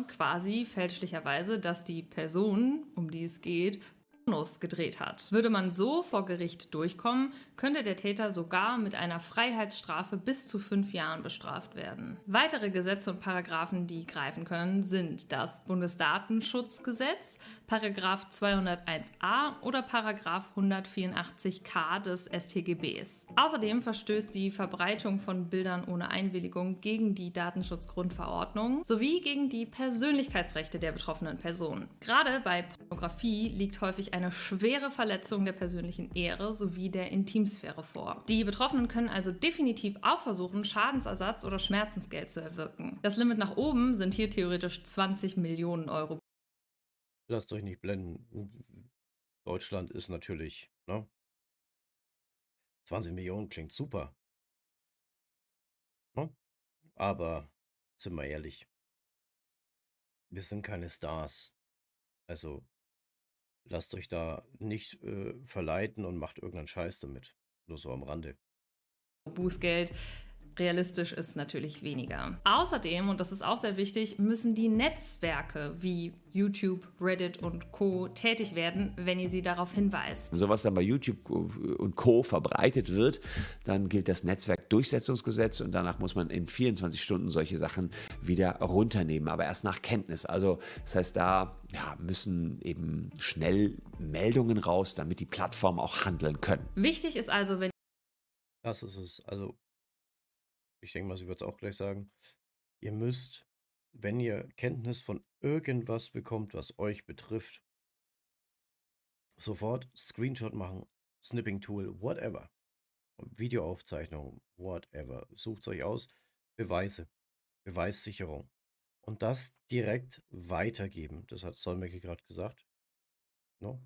Quasi fälschlicherweise, dass die Person, um die es geht, Pornos gedreht hat. Würde man so vor Gericht durchkommen, könnte der Täter sogar mit einer Freiheitsstrafe bis zu fünf Jahren bestraft werden. Weitere Gesetze und Paragraphen, die greifen können, sind das Bundesdatenschutzgesetz, Paragraph zweihunderteins a oder Paragraph hundertvierundachtzig k des S t G Bs. Außerdem verstößt die Verbreitung von Bildern ohne Einwilligung gegen die Datenschutzgrundverordnung sowie gegen die Persönlichkeitsrechte der betroffenen Personen. Gerade bei Pornografie liegt häufig eine schwere Verletzung der persönlichen Ehre sowie der Intimsphäre vor. Die Betroffenen können also definitiv auch versuchen, Schadensersatz oder Schmerzensgeld zu erwirken. Das Limit nach oben sind hier theoretisch zwanzig Millionen Euro. Lasst euch nicht blenden. Deutschland ist natürlich, ne? zwanzig Millionen klingt super. Ne? Aber, sind wir ehrlich, wir sind keine Stars. Also, lasst euch da nicht äh, verleiten und macht irgendeinen Scheiß damit. Nur so am Rande. Bußgeld. Realistisch ist natürlich weniger. Außerdem, und das ist auch sehr wichtig, müssen die Netzwerke wie YouTube, Reddit und Co. tätig werden, wenn ihr sie darauf hinweist. So was dann bei YouTube und Co. verbreitet wird, dann gilt das Netzwerkdurchsetzungsgesetz und danach muss man in vierundzwanzig Stunden solche Sachen wieder runternehmen, aber erst nach Kenntnis. Also das heißt, da ja, müssen eben schnell Meldungen raus, damit die Plattformen auch handeln können. Wichtig ist also, wenn... Das ist es. Also ich denke mal, sie wird es auch gleich sagen. Ihr müsst, wenn ihr Kenntnis von irgendwas bekommt, was euch betrifft, sofort Screenshot machen, Snipping-Tool, whatever. Videoaufzeichnung, whatever. Sucht es euch aus. Beweise. Beweissicherung. Und das direkt weitergeben. Das hat Solmecke gerade gesagt. No?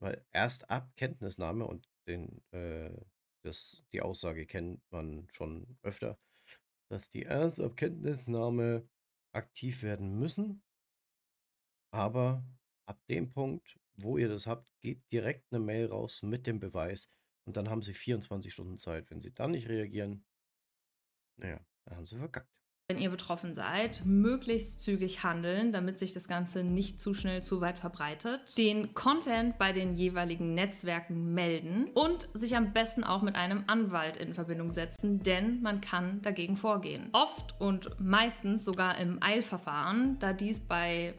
Weil erst ab Kenntnisnahme und den, äh, das, die Aussage kennt man schon öfter, dass die erst ab Kenntnisnahme aktiv werden müssen, aber ab dem Punkt, wo ihr das habt, geht direkt eine Mail raus mit dem Beweis und dann haben sie vierundzwanzig Stunden Zeit. Wenn sie dann nicht reagieren, naja, dann haben sie verkackt. Wenn ihr betroffen seid, möglichst zügig handeln, damit sich das Ganze nicht zu schnell, zu weit verbreitet. Den Content bei den jeweiligen Netzwerken melden und sich am besten auch mit einem Anwalt in Verbindung setzen, denn man kann dagegen vorgehen. Oft und meistens sogar im Eilverfahren, da dies bei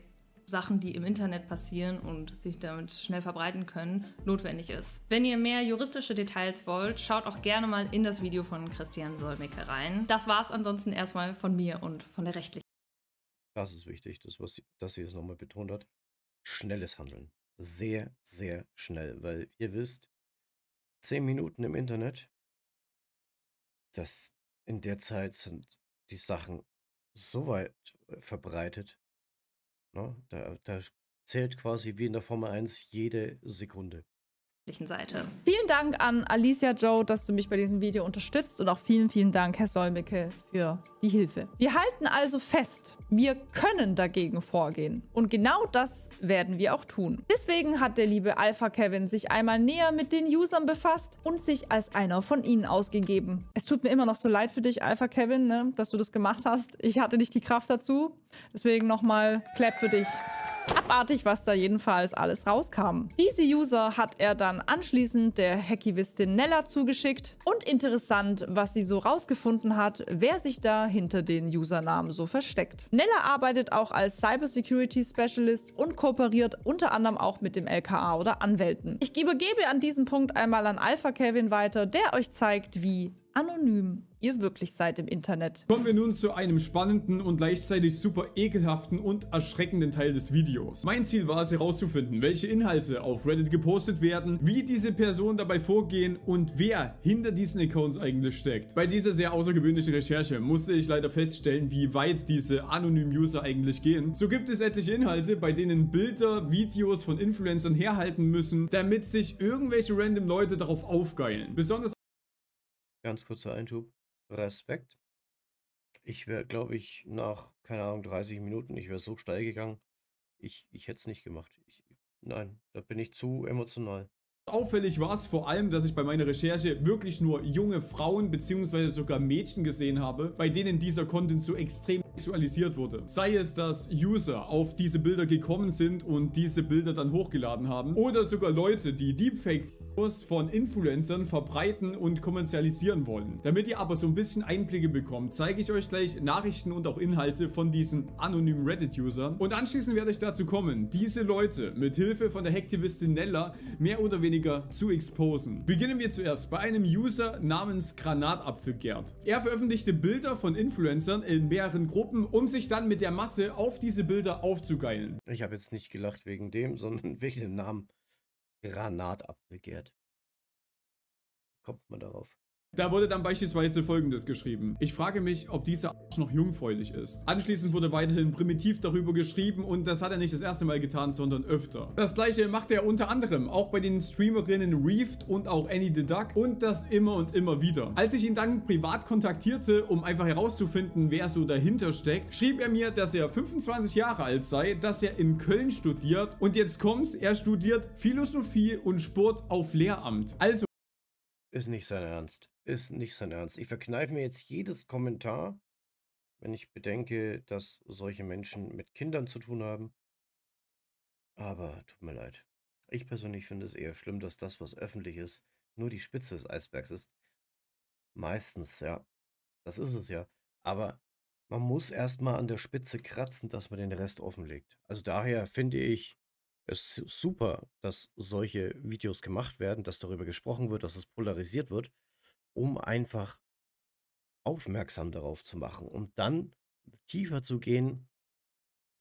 Sachen, die im Internet passieren und sich damit schnell verbreiten können, notwendig ist. Wenn ihr mehr juristische Details wollt, schaut auch gerne mal in das Video von Christian Solmecke rein. Das war es ansonsten erstmal von mir und von der rechtlichen. Das ist wichtig, das, was sie, dass sie es nochmal betont hat. Schnelles Handeln. Sehr, sehr schnell, weil ihr wisst, zehn Minuten im Internet, das in der Zeit sind die Sachen so weit verbreitet. No, da, da zählt quasi wie in der Formel eins jede Sekunde. Seite. Vielen Dank an Alicia Joe, dass du mich bei diesem Video unterstützt und auch vielen, vielen Dank, Herr Solmecke, für die Hilfe. Wir halten also fest, wir können dagegen vorgehen und genau das werden wir auch tun. Deswegen hat der liebe Alpha Kevin sich einmal näher mit den Usern befasst und sich als einer von ihnen ausgegeben. Es tut mir immer noch so leid für dich, Alpha Kevin, ne, dass du das gemacht hast. Ich hatte nicht die Kraft dazu, deswegen nochmal Clap für dich. Abartig, was da jedenfalls alles rauskam. Diese User hat er dann anschließend der Hackivistin Nella zugeschickt. Und interessant, was sie so rausgefunden hat, wer sich da hinter den Usernamen so versteckt. Nella arbeitet auch als Cybersecurity Specialist und kooperiert unter anderem auch mit dem L K A oder Anwälten. Ich übergebe an diesem Punkt einmal an Alpha Kevin weiter, der euch zeigt, wie anonym ihr wirklich seid im Internet. Kommen wir nun zu einem spannenden und gleichzeitig super ekelhaften und erschreckenden Teil des Videos. Mein Ziel war es herauszufinden, welche Inhalte auf Reddit gepostet werden, wie diese Personen dabei vorgehen und wer hinter diesen Accounts eigentlich steckt. Bei dieser sehr außergewöhnlichen Recherche musste ich leider feststellen, wie weit diese anonymen User eigentlich gehen. So gibt es etliche Inhalte, bei denen Bilder, Videos von Influencern herhalten müssen, damit sich irgendwelche random Leute darauf aufgeilen. Besonders ganz kurzer Einschub. Respekt. Ich wäre, glaube ich, nach, keine Ahnung, dreißig Minuten, ich wäre so steil gegangen. Ich, ich hätte es nicht gemacht. Ich, nein, da bin ich zu emotional. Auffällig war es vor allem, dass ich bei meiner Recherche wirklich nur junge Frauen bzw. sogar Mädchen gesehen habe, bei denen dieser Content so extrem sexualisiert wurde. Sei es, dass User auf diese Bilder gekommen sind und diese Bilder dann hochgeladen haben oder sogar Leute, die Deepfake-Videos von Influencern verbreiten und kommerzialisieren wollen. Damit ihr aber so ein bisschen Einblicke bekommt, zeige ich euch gleich Nachrichten und auch Inhalte von diesen anonymen Reddit-Usern und anschließend werde ich dazu kommen, diese Leute mit Hilfe von der Hacktivistin Nella mehr oder weniger zu exposen. Beginnen wir zuerst bei einem User namens Granatapfelgerd. Er veröffentlichte Bilder von Influencern in mehreren Gruppen, um sich dann mit der Masse auf diese Bilder aufzugeilen. Ich habe jetzt nicht gelacht wegen dem, sondern wegen dem Namen Granatapfelgerd. Kommt man darauf? Da wurde dann beispielsweise Folgendes geschrieben. Ich frage mich, ob dieser Arsch noch jungfräulich ist. Anschließend wurde weiterhin primitiv darüber geschrieben und das hat er nicht das erste Mal getan, sondern öfter. Das gleiche macht er unter anderem auch bei den Streamerinnen Reeft und auch Annie the Duck und das immer und immer wieder. Als ich ihn dann privat kontaktierte, um einfach herauszufinden, wer so dahinter steckt, schrieb er mir, dass er fünfundzwanzig Jahre alt sei, dass er in Köln studiert und jetzt kommt's, er studiert Philosophie und Sport auf Lehramt. Also ist nicht sein Ernst. Ist nicht sein Ernst. Ich verkneife mir jetzt jedes Kommentar, wenn ich bedenke, dass solche Menschen mit Kindern zu tun haben. Aber tut mir leid. Ich persönlich finde es eher schlimm, dass das, was öffentlich ist, nur die Spitze des Eisbergs ist. Meistens, ja. Das ist es ja. Aber man muss erstmal an der Spitze kratzen, dass man den Rest offenlegt. Also daher finde ich es super, dass solche Videos gemacht werden, dass darüber gesprochen wird, dass es polarisiert wird, um einfach aufmerksam darauf zu machen und um dann tiefer zu gehen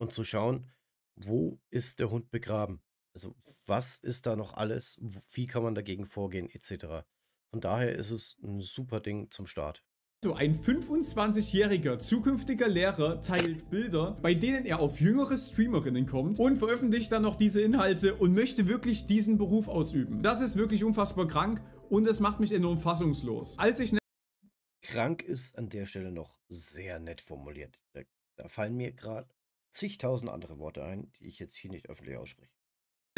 und zu schauen, wo ist der Hund begraben? Also was ist da noch alles? Wie kann man dagegen vorgehen et cetera. Von daher ist es ein super Ding zum Start. So, ein fünfundzwanzigjähriger zukünftiger Lehrer teilt Bilder, bei denen er auf jüngere Streamerinnen kommt und veröffentlicht dann noch diese Inhalte und möchte wirklich diesen Beruf ausüben. Das ist wirklich unfassbar krank. Und es macht mich enorm fassungslos. Als ich krank ist an der Stelle noch sehr nett formuliert. Da, da fallen mir gerade zigtausend andere Worte ein, die ich jetzt hier nicht öffentlich ausspreche.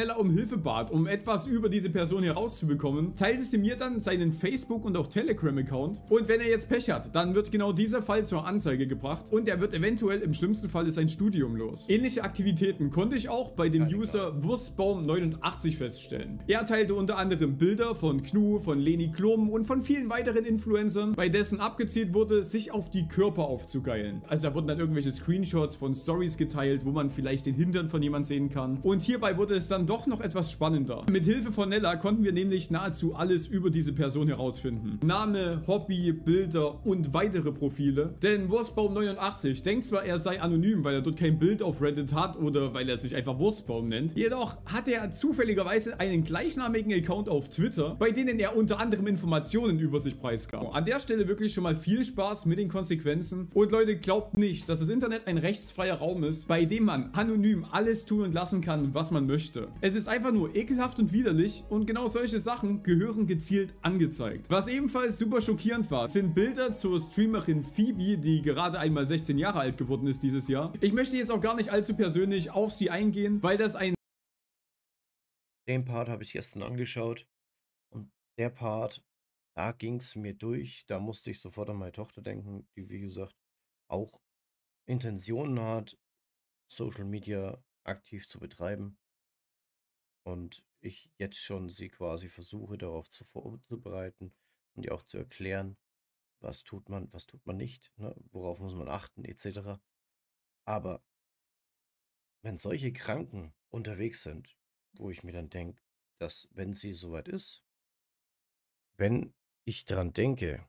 Schneller um Hilfe bat, um etwas über diese Person herauszubekommen, teilte sie mir dann seinen Facebook- und auch Telegram-Account. Und wenn er jetzt Pech hat, dann wird genau dieser Fall zur Anzeige gebracht und er wird eventuell im schlimmsten Fall sein Studium los. Ähnliche Aktivitäten konnte ich auch bei dem User Wurstbaum neunundachtzig feststellen. Er teilte unter anderem Bilder von Knu, von Leni Klum und von vielen weiteren Influencern, bei dessen abgezielt wurde, sich auf die Körper aufzugeilen. Also da wurden dann irgendwelche Screenshots von Stories geteilt, wo man vielleicht den Hintern von jemand sehen kann. Und hierbei wurde es dann doch noch etwas spannender. Mit Hilfe von Nella konnten wir nämlich nahezu alles über diese Person herausfinden. Name, Hobby, Bilder und weitere Profile. Denn Wurstbaum neunundachtzig denkt zwar, er sei anonym, weil er dort kein Bild auf Reddit hat oder weil er sich einfach Wurstbaum nennt. Jedoch hat er zufälligerweise einen gleichnamigen Account auf Twitter, bei denen er unter anderem Informationen über sich preisgab. An der Stelle wirklich schon mal viel Spaß mit den Konsequenzen. Und Leute, glaubt nicht, dass das Internet ein rechtsfreier Raum ist, bei dem man anonym alles tun und lassen kann, was man möchte. Es ist einfach nur ekelhaft und widerlich und genau solche Sachen gehören gezielt angezeigt. Was ebenfalls super schockierend war, sind Bilder zur Streamerin Phoebe, die gerade einmal sechzehn Jahre alt geworden ist dieses Jahr. Ich möchte jetzt auch gar nicht allzu persönlich auf sie eingehen, weil das ein... Den Part habe ich gestern angeschaut und der Part, da ging es mir durch, da musste ich sofort an meine Tochter denken, die wie gesagt auch Intentionen hat, Social Media aktiv zu betreiben. Und ich jetzt schon sie quasi versuche, darauf zu vorzubereiten und ihr auch zu erklären, was tut man, was tut man nicht, ne? Worauf muss man achten, et cetera. Aber wenn solche Kranken unterwegs sind, wo ich mir dann denke, dass wenn sie soweit ist, wenn ich daran denke,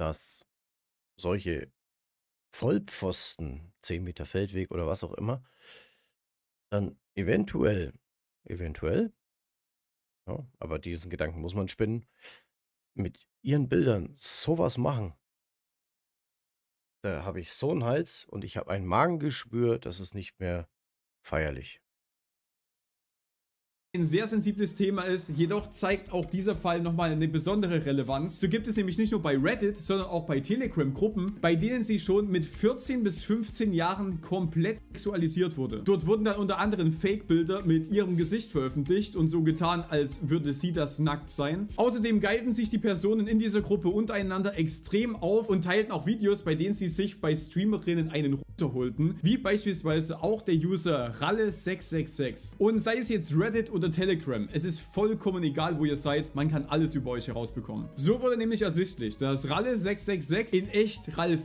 dass solche Vollpfosten, zehn Meter Feldweg oder was auch immer, dann eventuell, eventuell, ja, aber diesen Gedanken muss man spinnen, mit ihren Bildern sowas machen. Da habe ich so einen Hals und ich habe ein Magengeschwür, das ist nicht mehr feierlich. ein sehr sensibles Thema ist, jedoch zeigt auch dieser Fall nochmal eine besondere Relevanz. So gibt es nämlich nicht nur bei Reddit, sondern auch bei Telegram-Gruppen, bei denen sie schon mit vierzehn bis fünfzehn Jahren komplett sexualisiert wurde. Dort wurden dann unter anderem Fake-Bilder mit ihrem Gesicht veröffentlicht und so getan, als würde sie das nackt sein. Außerdem galten sich die Personen in dieser Gruppe untereinander extrem auf und teilten auch Videos, bei denen sie sich bei Streamerinnen einen runterholten, wie beispielsweise auch der User Ralle sechs sechs sechs. Und sei es jetzt Reddit oder Telegram, es ist vollkommen egal, wo ihr seid, man kann alles über euch herausbekommen. So wurde nämlich ersichtlich, dass Ralle sechs sechs sechs in echt Ralf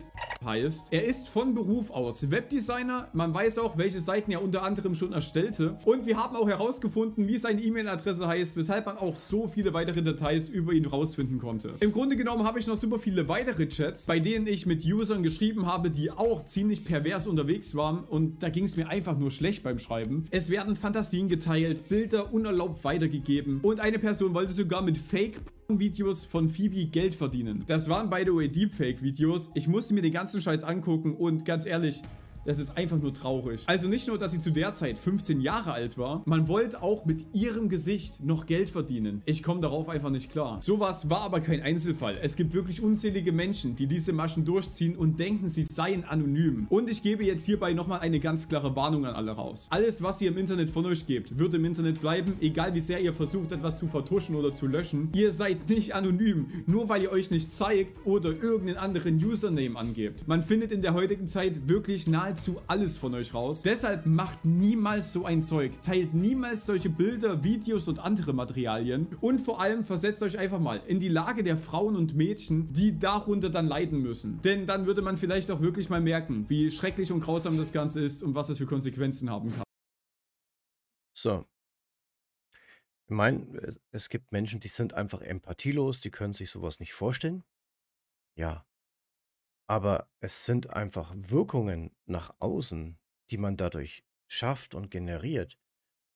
heißt. Er ist von Beruf aus Webdesigner, man weiß auch, welche Seiten er unter anderem schon erstellte, und wir haben auch herausgefunden, wie seine E-Mail-Adresse heißt, weshalb man auch so viele weitere Details über ihn rausfinden konnte. Im Grunde genommen habe ich noch super viele weitere Chats, bei denen ich mit Usern geschrieben habe, die auch ziemlich pervers unterwegs waren, und da ging es mir einfach nur schlecht beim Schreiben. Es werden Fantasien geteilt, Bilder unerlaubt weitergegeben, und eine Person wollte sogar mit Fake Videos von Phoebe Geld verdienen. Das waren, by the way, Deepfake-Videos. Ich musste mir den ganzen Scheiß angucken und ganz ehrlich, das ist einfach nur traurig. Also nicht nur, dass sie zu der Zeit fünfzehn Jahre alt war, man wollte auch mit ihrem Gesicht noch Geld verdienen. Ich komme darauf einfach nicht klar. Sowas war aber kein Einzelfall. Es gibt wirklich unzählige Menschen, die diese Maschen durchziehen und denken, sie seien anonym. Und ich gebe jetzt hierbei nochmal eine ganz klare Warnung an alle raus. Alles, was ihr im Internet von euch gebt, wird im Internet bleiben, egal wie sehr ihr versucht, etwas zu vertuschen oder zu löschen. Ihr seid nicht anonym, nur weil ihr euch nicht zeigt oder irgendeinen anderen Username angebt. Man findet in der heutigen Zeit wirklich nahezu zu alles von euch raus. Deshalb macht niemals so ein Zeug. Teilt niemals solche Bilder, Videos und andere Materialien. Und vor allem versetzt euch einfach mal in die Lage der Frauen und Mädchen, die darunter dann leiden müssen. Denn dann würde man vielleicht auch wirklich mal merken, wie schrecklich und grausam das Ganze ist und was es für Konsequenzen haben kann. So. Ich meine, es gibt Menschen, die sind einfach empathielos, die können sich sowas nicht vorstellen. Ja. Aber es sind einfach Wirkungen nach außen, die man dadurch schafft und generiert,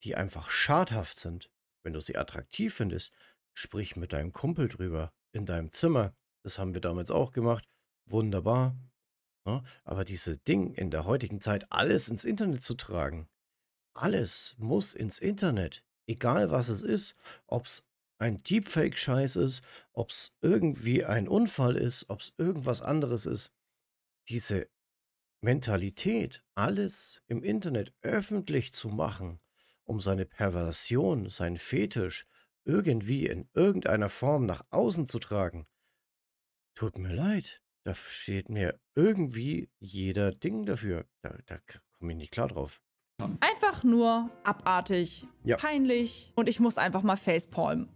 die einfach schadhaft sind. Wenn du sie attraktiv findest, sprich mit deinem Kumpel drüber, in deinem Zimmer. Das haben wir damals auch gemacht. Wunderbar. Ja, aber diese Dinge in der heutigen Zeit, alles ins Internet zu tragen, alles muss ins Internet, egal was es ist, ob es ein Deepfake-Scheiß ist, ob es irgendwie ein Unfall ist, ob es irgendwas anderes ist. Diese Mentalität, alles im Internet öffentlich zu machen, um seine Perversion, seinen Fetisch irgendwie in irgendeiner Form nach außen zu tragen, tut mir leid. Da steht mir irgendwie jeder Ding dafür. Da, da komme ich nicht klar drauf. Einfach nur abartig, ja. Peinlich, und ich muss einfach mal facepalmen.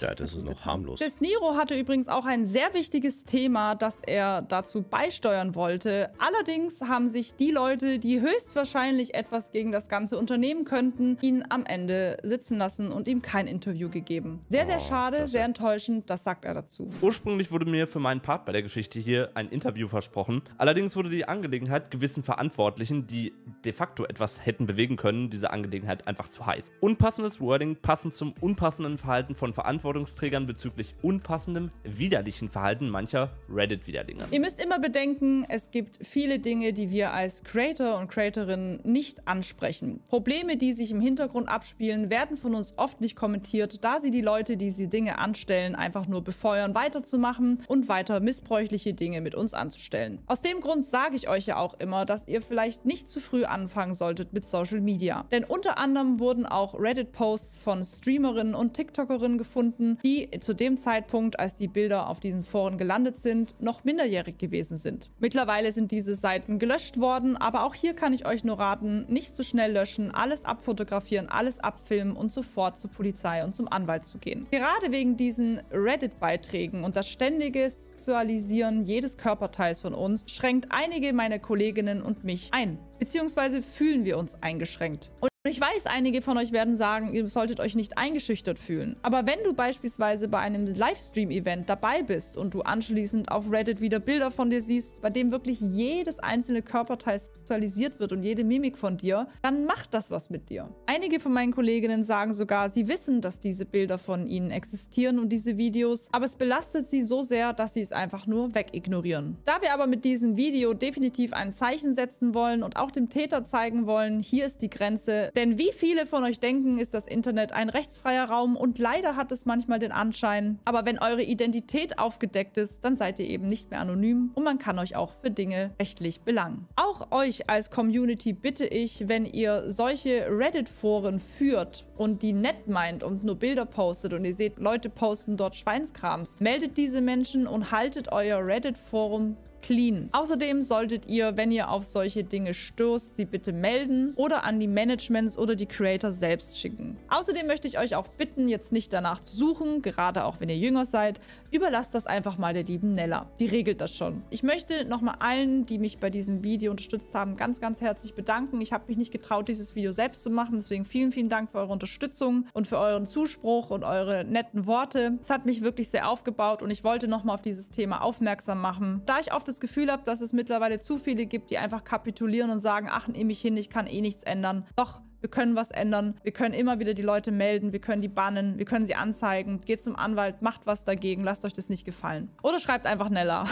Ja, das, das ist noch harmlos. JustNero hatte übrigens auch ein sehr wichtiges Thema, das er dazu beisteuern wollte. Allerdings haben sich die Leute, die höchstwahrscheinlich etwas gegen das Ganze unternehmen könnten, ihn am Ende sitzen lassen und ihm kein Interview gegeben. Sehr, oh, sehr schade, sehr enttäuschend, das sagt er dazu. Ursprünglich wurde mir für meinen Part bei der Geschichte hier ein Interview versprochen. Allerdings wurde die Angelegenheit gewissen Verantwortlichen, die de facto etwas hätten bewegen können, diese Angelegenheit einfach zu heiß. Unpassendes Wording, passend zum unpassenden Verhalten von Verantwortlichen. Verantwortungsträgern bezüglich unpassendem, widerlichen Verhalten mancher Reddit-Widerlinge. Ihr müsst immer bedenken, es gibt viele Dinge, die wir als Creator und Creatorinnen nicht ansprechen. Probleme, die sich im Hintergrund abspielen, werden von uns oft nicht kommentiert, da sie die Leute, die sie Dinge anstellen, einfach nur befeuern, weiterzumachen und weiter missbräuchliche Dinge mit uns anzustellen. Aus dem Grund sage ich euch ja auch immer, dass ihr vielleicht nicht zu früh anfangen solltet mit Social Media. Denn unter anderem wurden auch Reddit-Posts von Streamerinnen und TikTokerinnen gefunden, die zu dem Zeitpunkt, als die Bilder auf diesen Foren gelandet sind, noch minderjährig gewesen sind. Mittlerweile sind diese Seiten gelöscht worden, aber auch hier kann ich euch nur raten, nicht zu schnell löschen, alles abfotografieren, alles abfilmen und sofort zur Polizei und zum Anwalt zu gehen. Gerade wegen diesen Reddit-Beiträgen und das ständige Sexualisieren jedes Körperteils von uns schränkt einige meiner Kolleginnen und mich ein, beziehungsweise fühlen wir uns eingeschränkt. Und ich weiß, einige von euch werden sagen, ihr solltet euch nicht eingeschüchtert fühlen. Aber wenn du beispielsweise bei einem Livestream-Event dabei bist und du anschließend auf Reddit wieder Bilder von dir siehst, bei dem wirklich jedes einzelne Körperteil sexualisiert wird und jede Mimik von dir, dann macht das was mit dir. Einige von meinen Kolleginnen sagen sogar, sie wissen, dass diese Bilder von ihnen existieren und diese Videos, aber es belastet sie so sehr, dass sie es einfach nur wegignorieren. Da wir aber mit diesem Video definitiv ein Zeichen setzen wollen und auch dem Täter zeigen wollen, hier ist die Grenze, Denn wie viele von euch denken, ist das Internet ein rechtsfreier Raum und leider hat es manchmal den Anschein. Aber wenn eure Identität aufgedeckt ist, dann seid ihr eben nicht mehr anonym und man kann euch auch für Dinge rechtlich belangen. Auch euch als Community bitte ich, wenn ihr solche Reddit-Foren führt und die nett meint und nur Bilder postet und ihr seht, Leute posten dort Schweinskrams, meldet diese Menschen und haltet euer Reddit-Forum clean. Außerdem solltet ihr, wenn ihr auf solche Dinge stößt, sie bitte melden oder an die Managements oder die Creator selbst schicken. Außerdem möchte ich euch auch bitten, jetzt nicht danach zu suchen, gerade auch wenn ihr jünger seid. Überlasst das einfach mal der lieben Nella. Die regelt das schon. Ich möchte nochmal allen, die mich bei diesem Video unterstützt haben, ganz, ganz herzlich bedanken. Ich habe mich nicht getraut, dieses Video selbst zu machen. Deswegen vielen, vielen Dank für eure Unterstützung und für euren Zuspruch und eure netten Worte. Es hat mich wirklich sehr aufgebaut und ich wollte nochmal auf dieses Thema aufmerksam machen, da ich oft das Gefühl habe, dass es mittlerweile zu viele gibt, die einfach kapitulieren und sagen, ach, nehme ich hin, ich kann eh nichts ändern. Doch, wir können was ändern, wir können immer wieder die Leute melden, wir können die bannen, wir können sie anzeigen, geht zum Anwalt, macht was dagegen, lasst euch das nicht gefallen. Oder schreibt einfach Nella.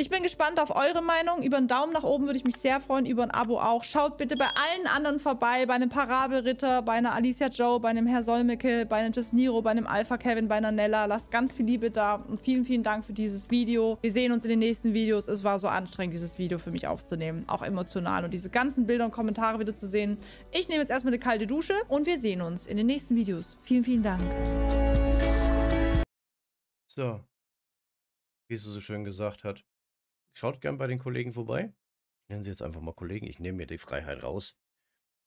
Ich bin gespannt auf eure Meinung. Über einen Daumen nach oben würde ich mich sehr freuen, über ein Abo auch. Schaut bitte bei allen anderen vorbei, bei einem Parabelritter, bei einer Alicia Joe, bei einem Herr Solmecke, bei einem JustNero, bei einem Alpha Kevin, bei einer Nella. Lasst ganz viel Liebe da und vielen, vielen Dank für dieses Video. Wir sehen uns in den nächsten Videos. Es war so anstrengend, dieses Video für mich aufzunehmen, auch emotional. Und diese ganzen Bilder und Kommentare wieder zu sehen. Ich nehme jetzt erstmal eine kalte Dusche und wir sehen uns in den nächsten Videos. Vielen, vielen Dank. So, wie es so schön gesagt hat. Schaut gern bei den Kollegen vorbei. Ich nenne sie jetzt einfach mal Kollegen. Ich nehme mir die Freiheit raus.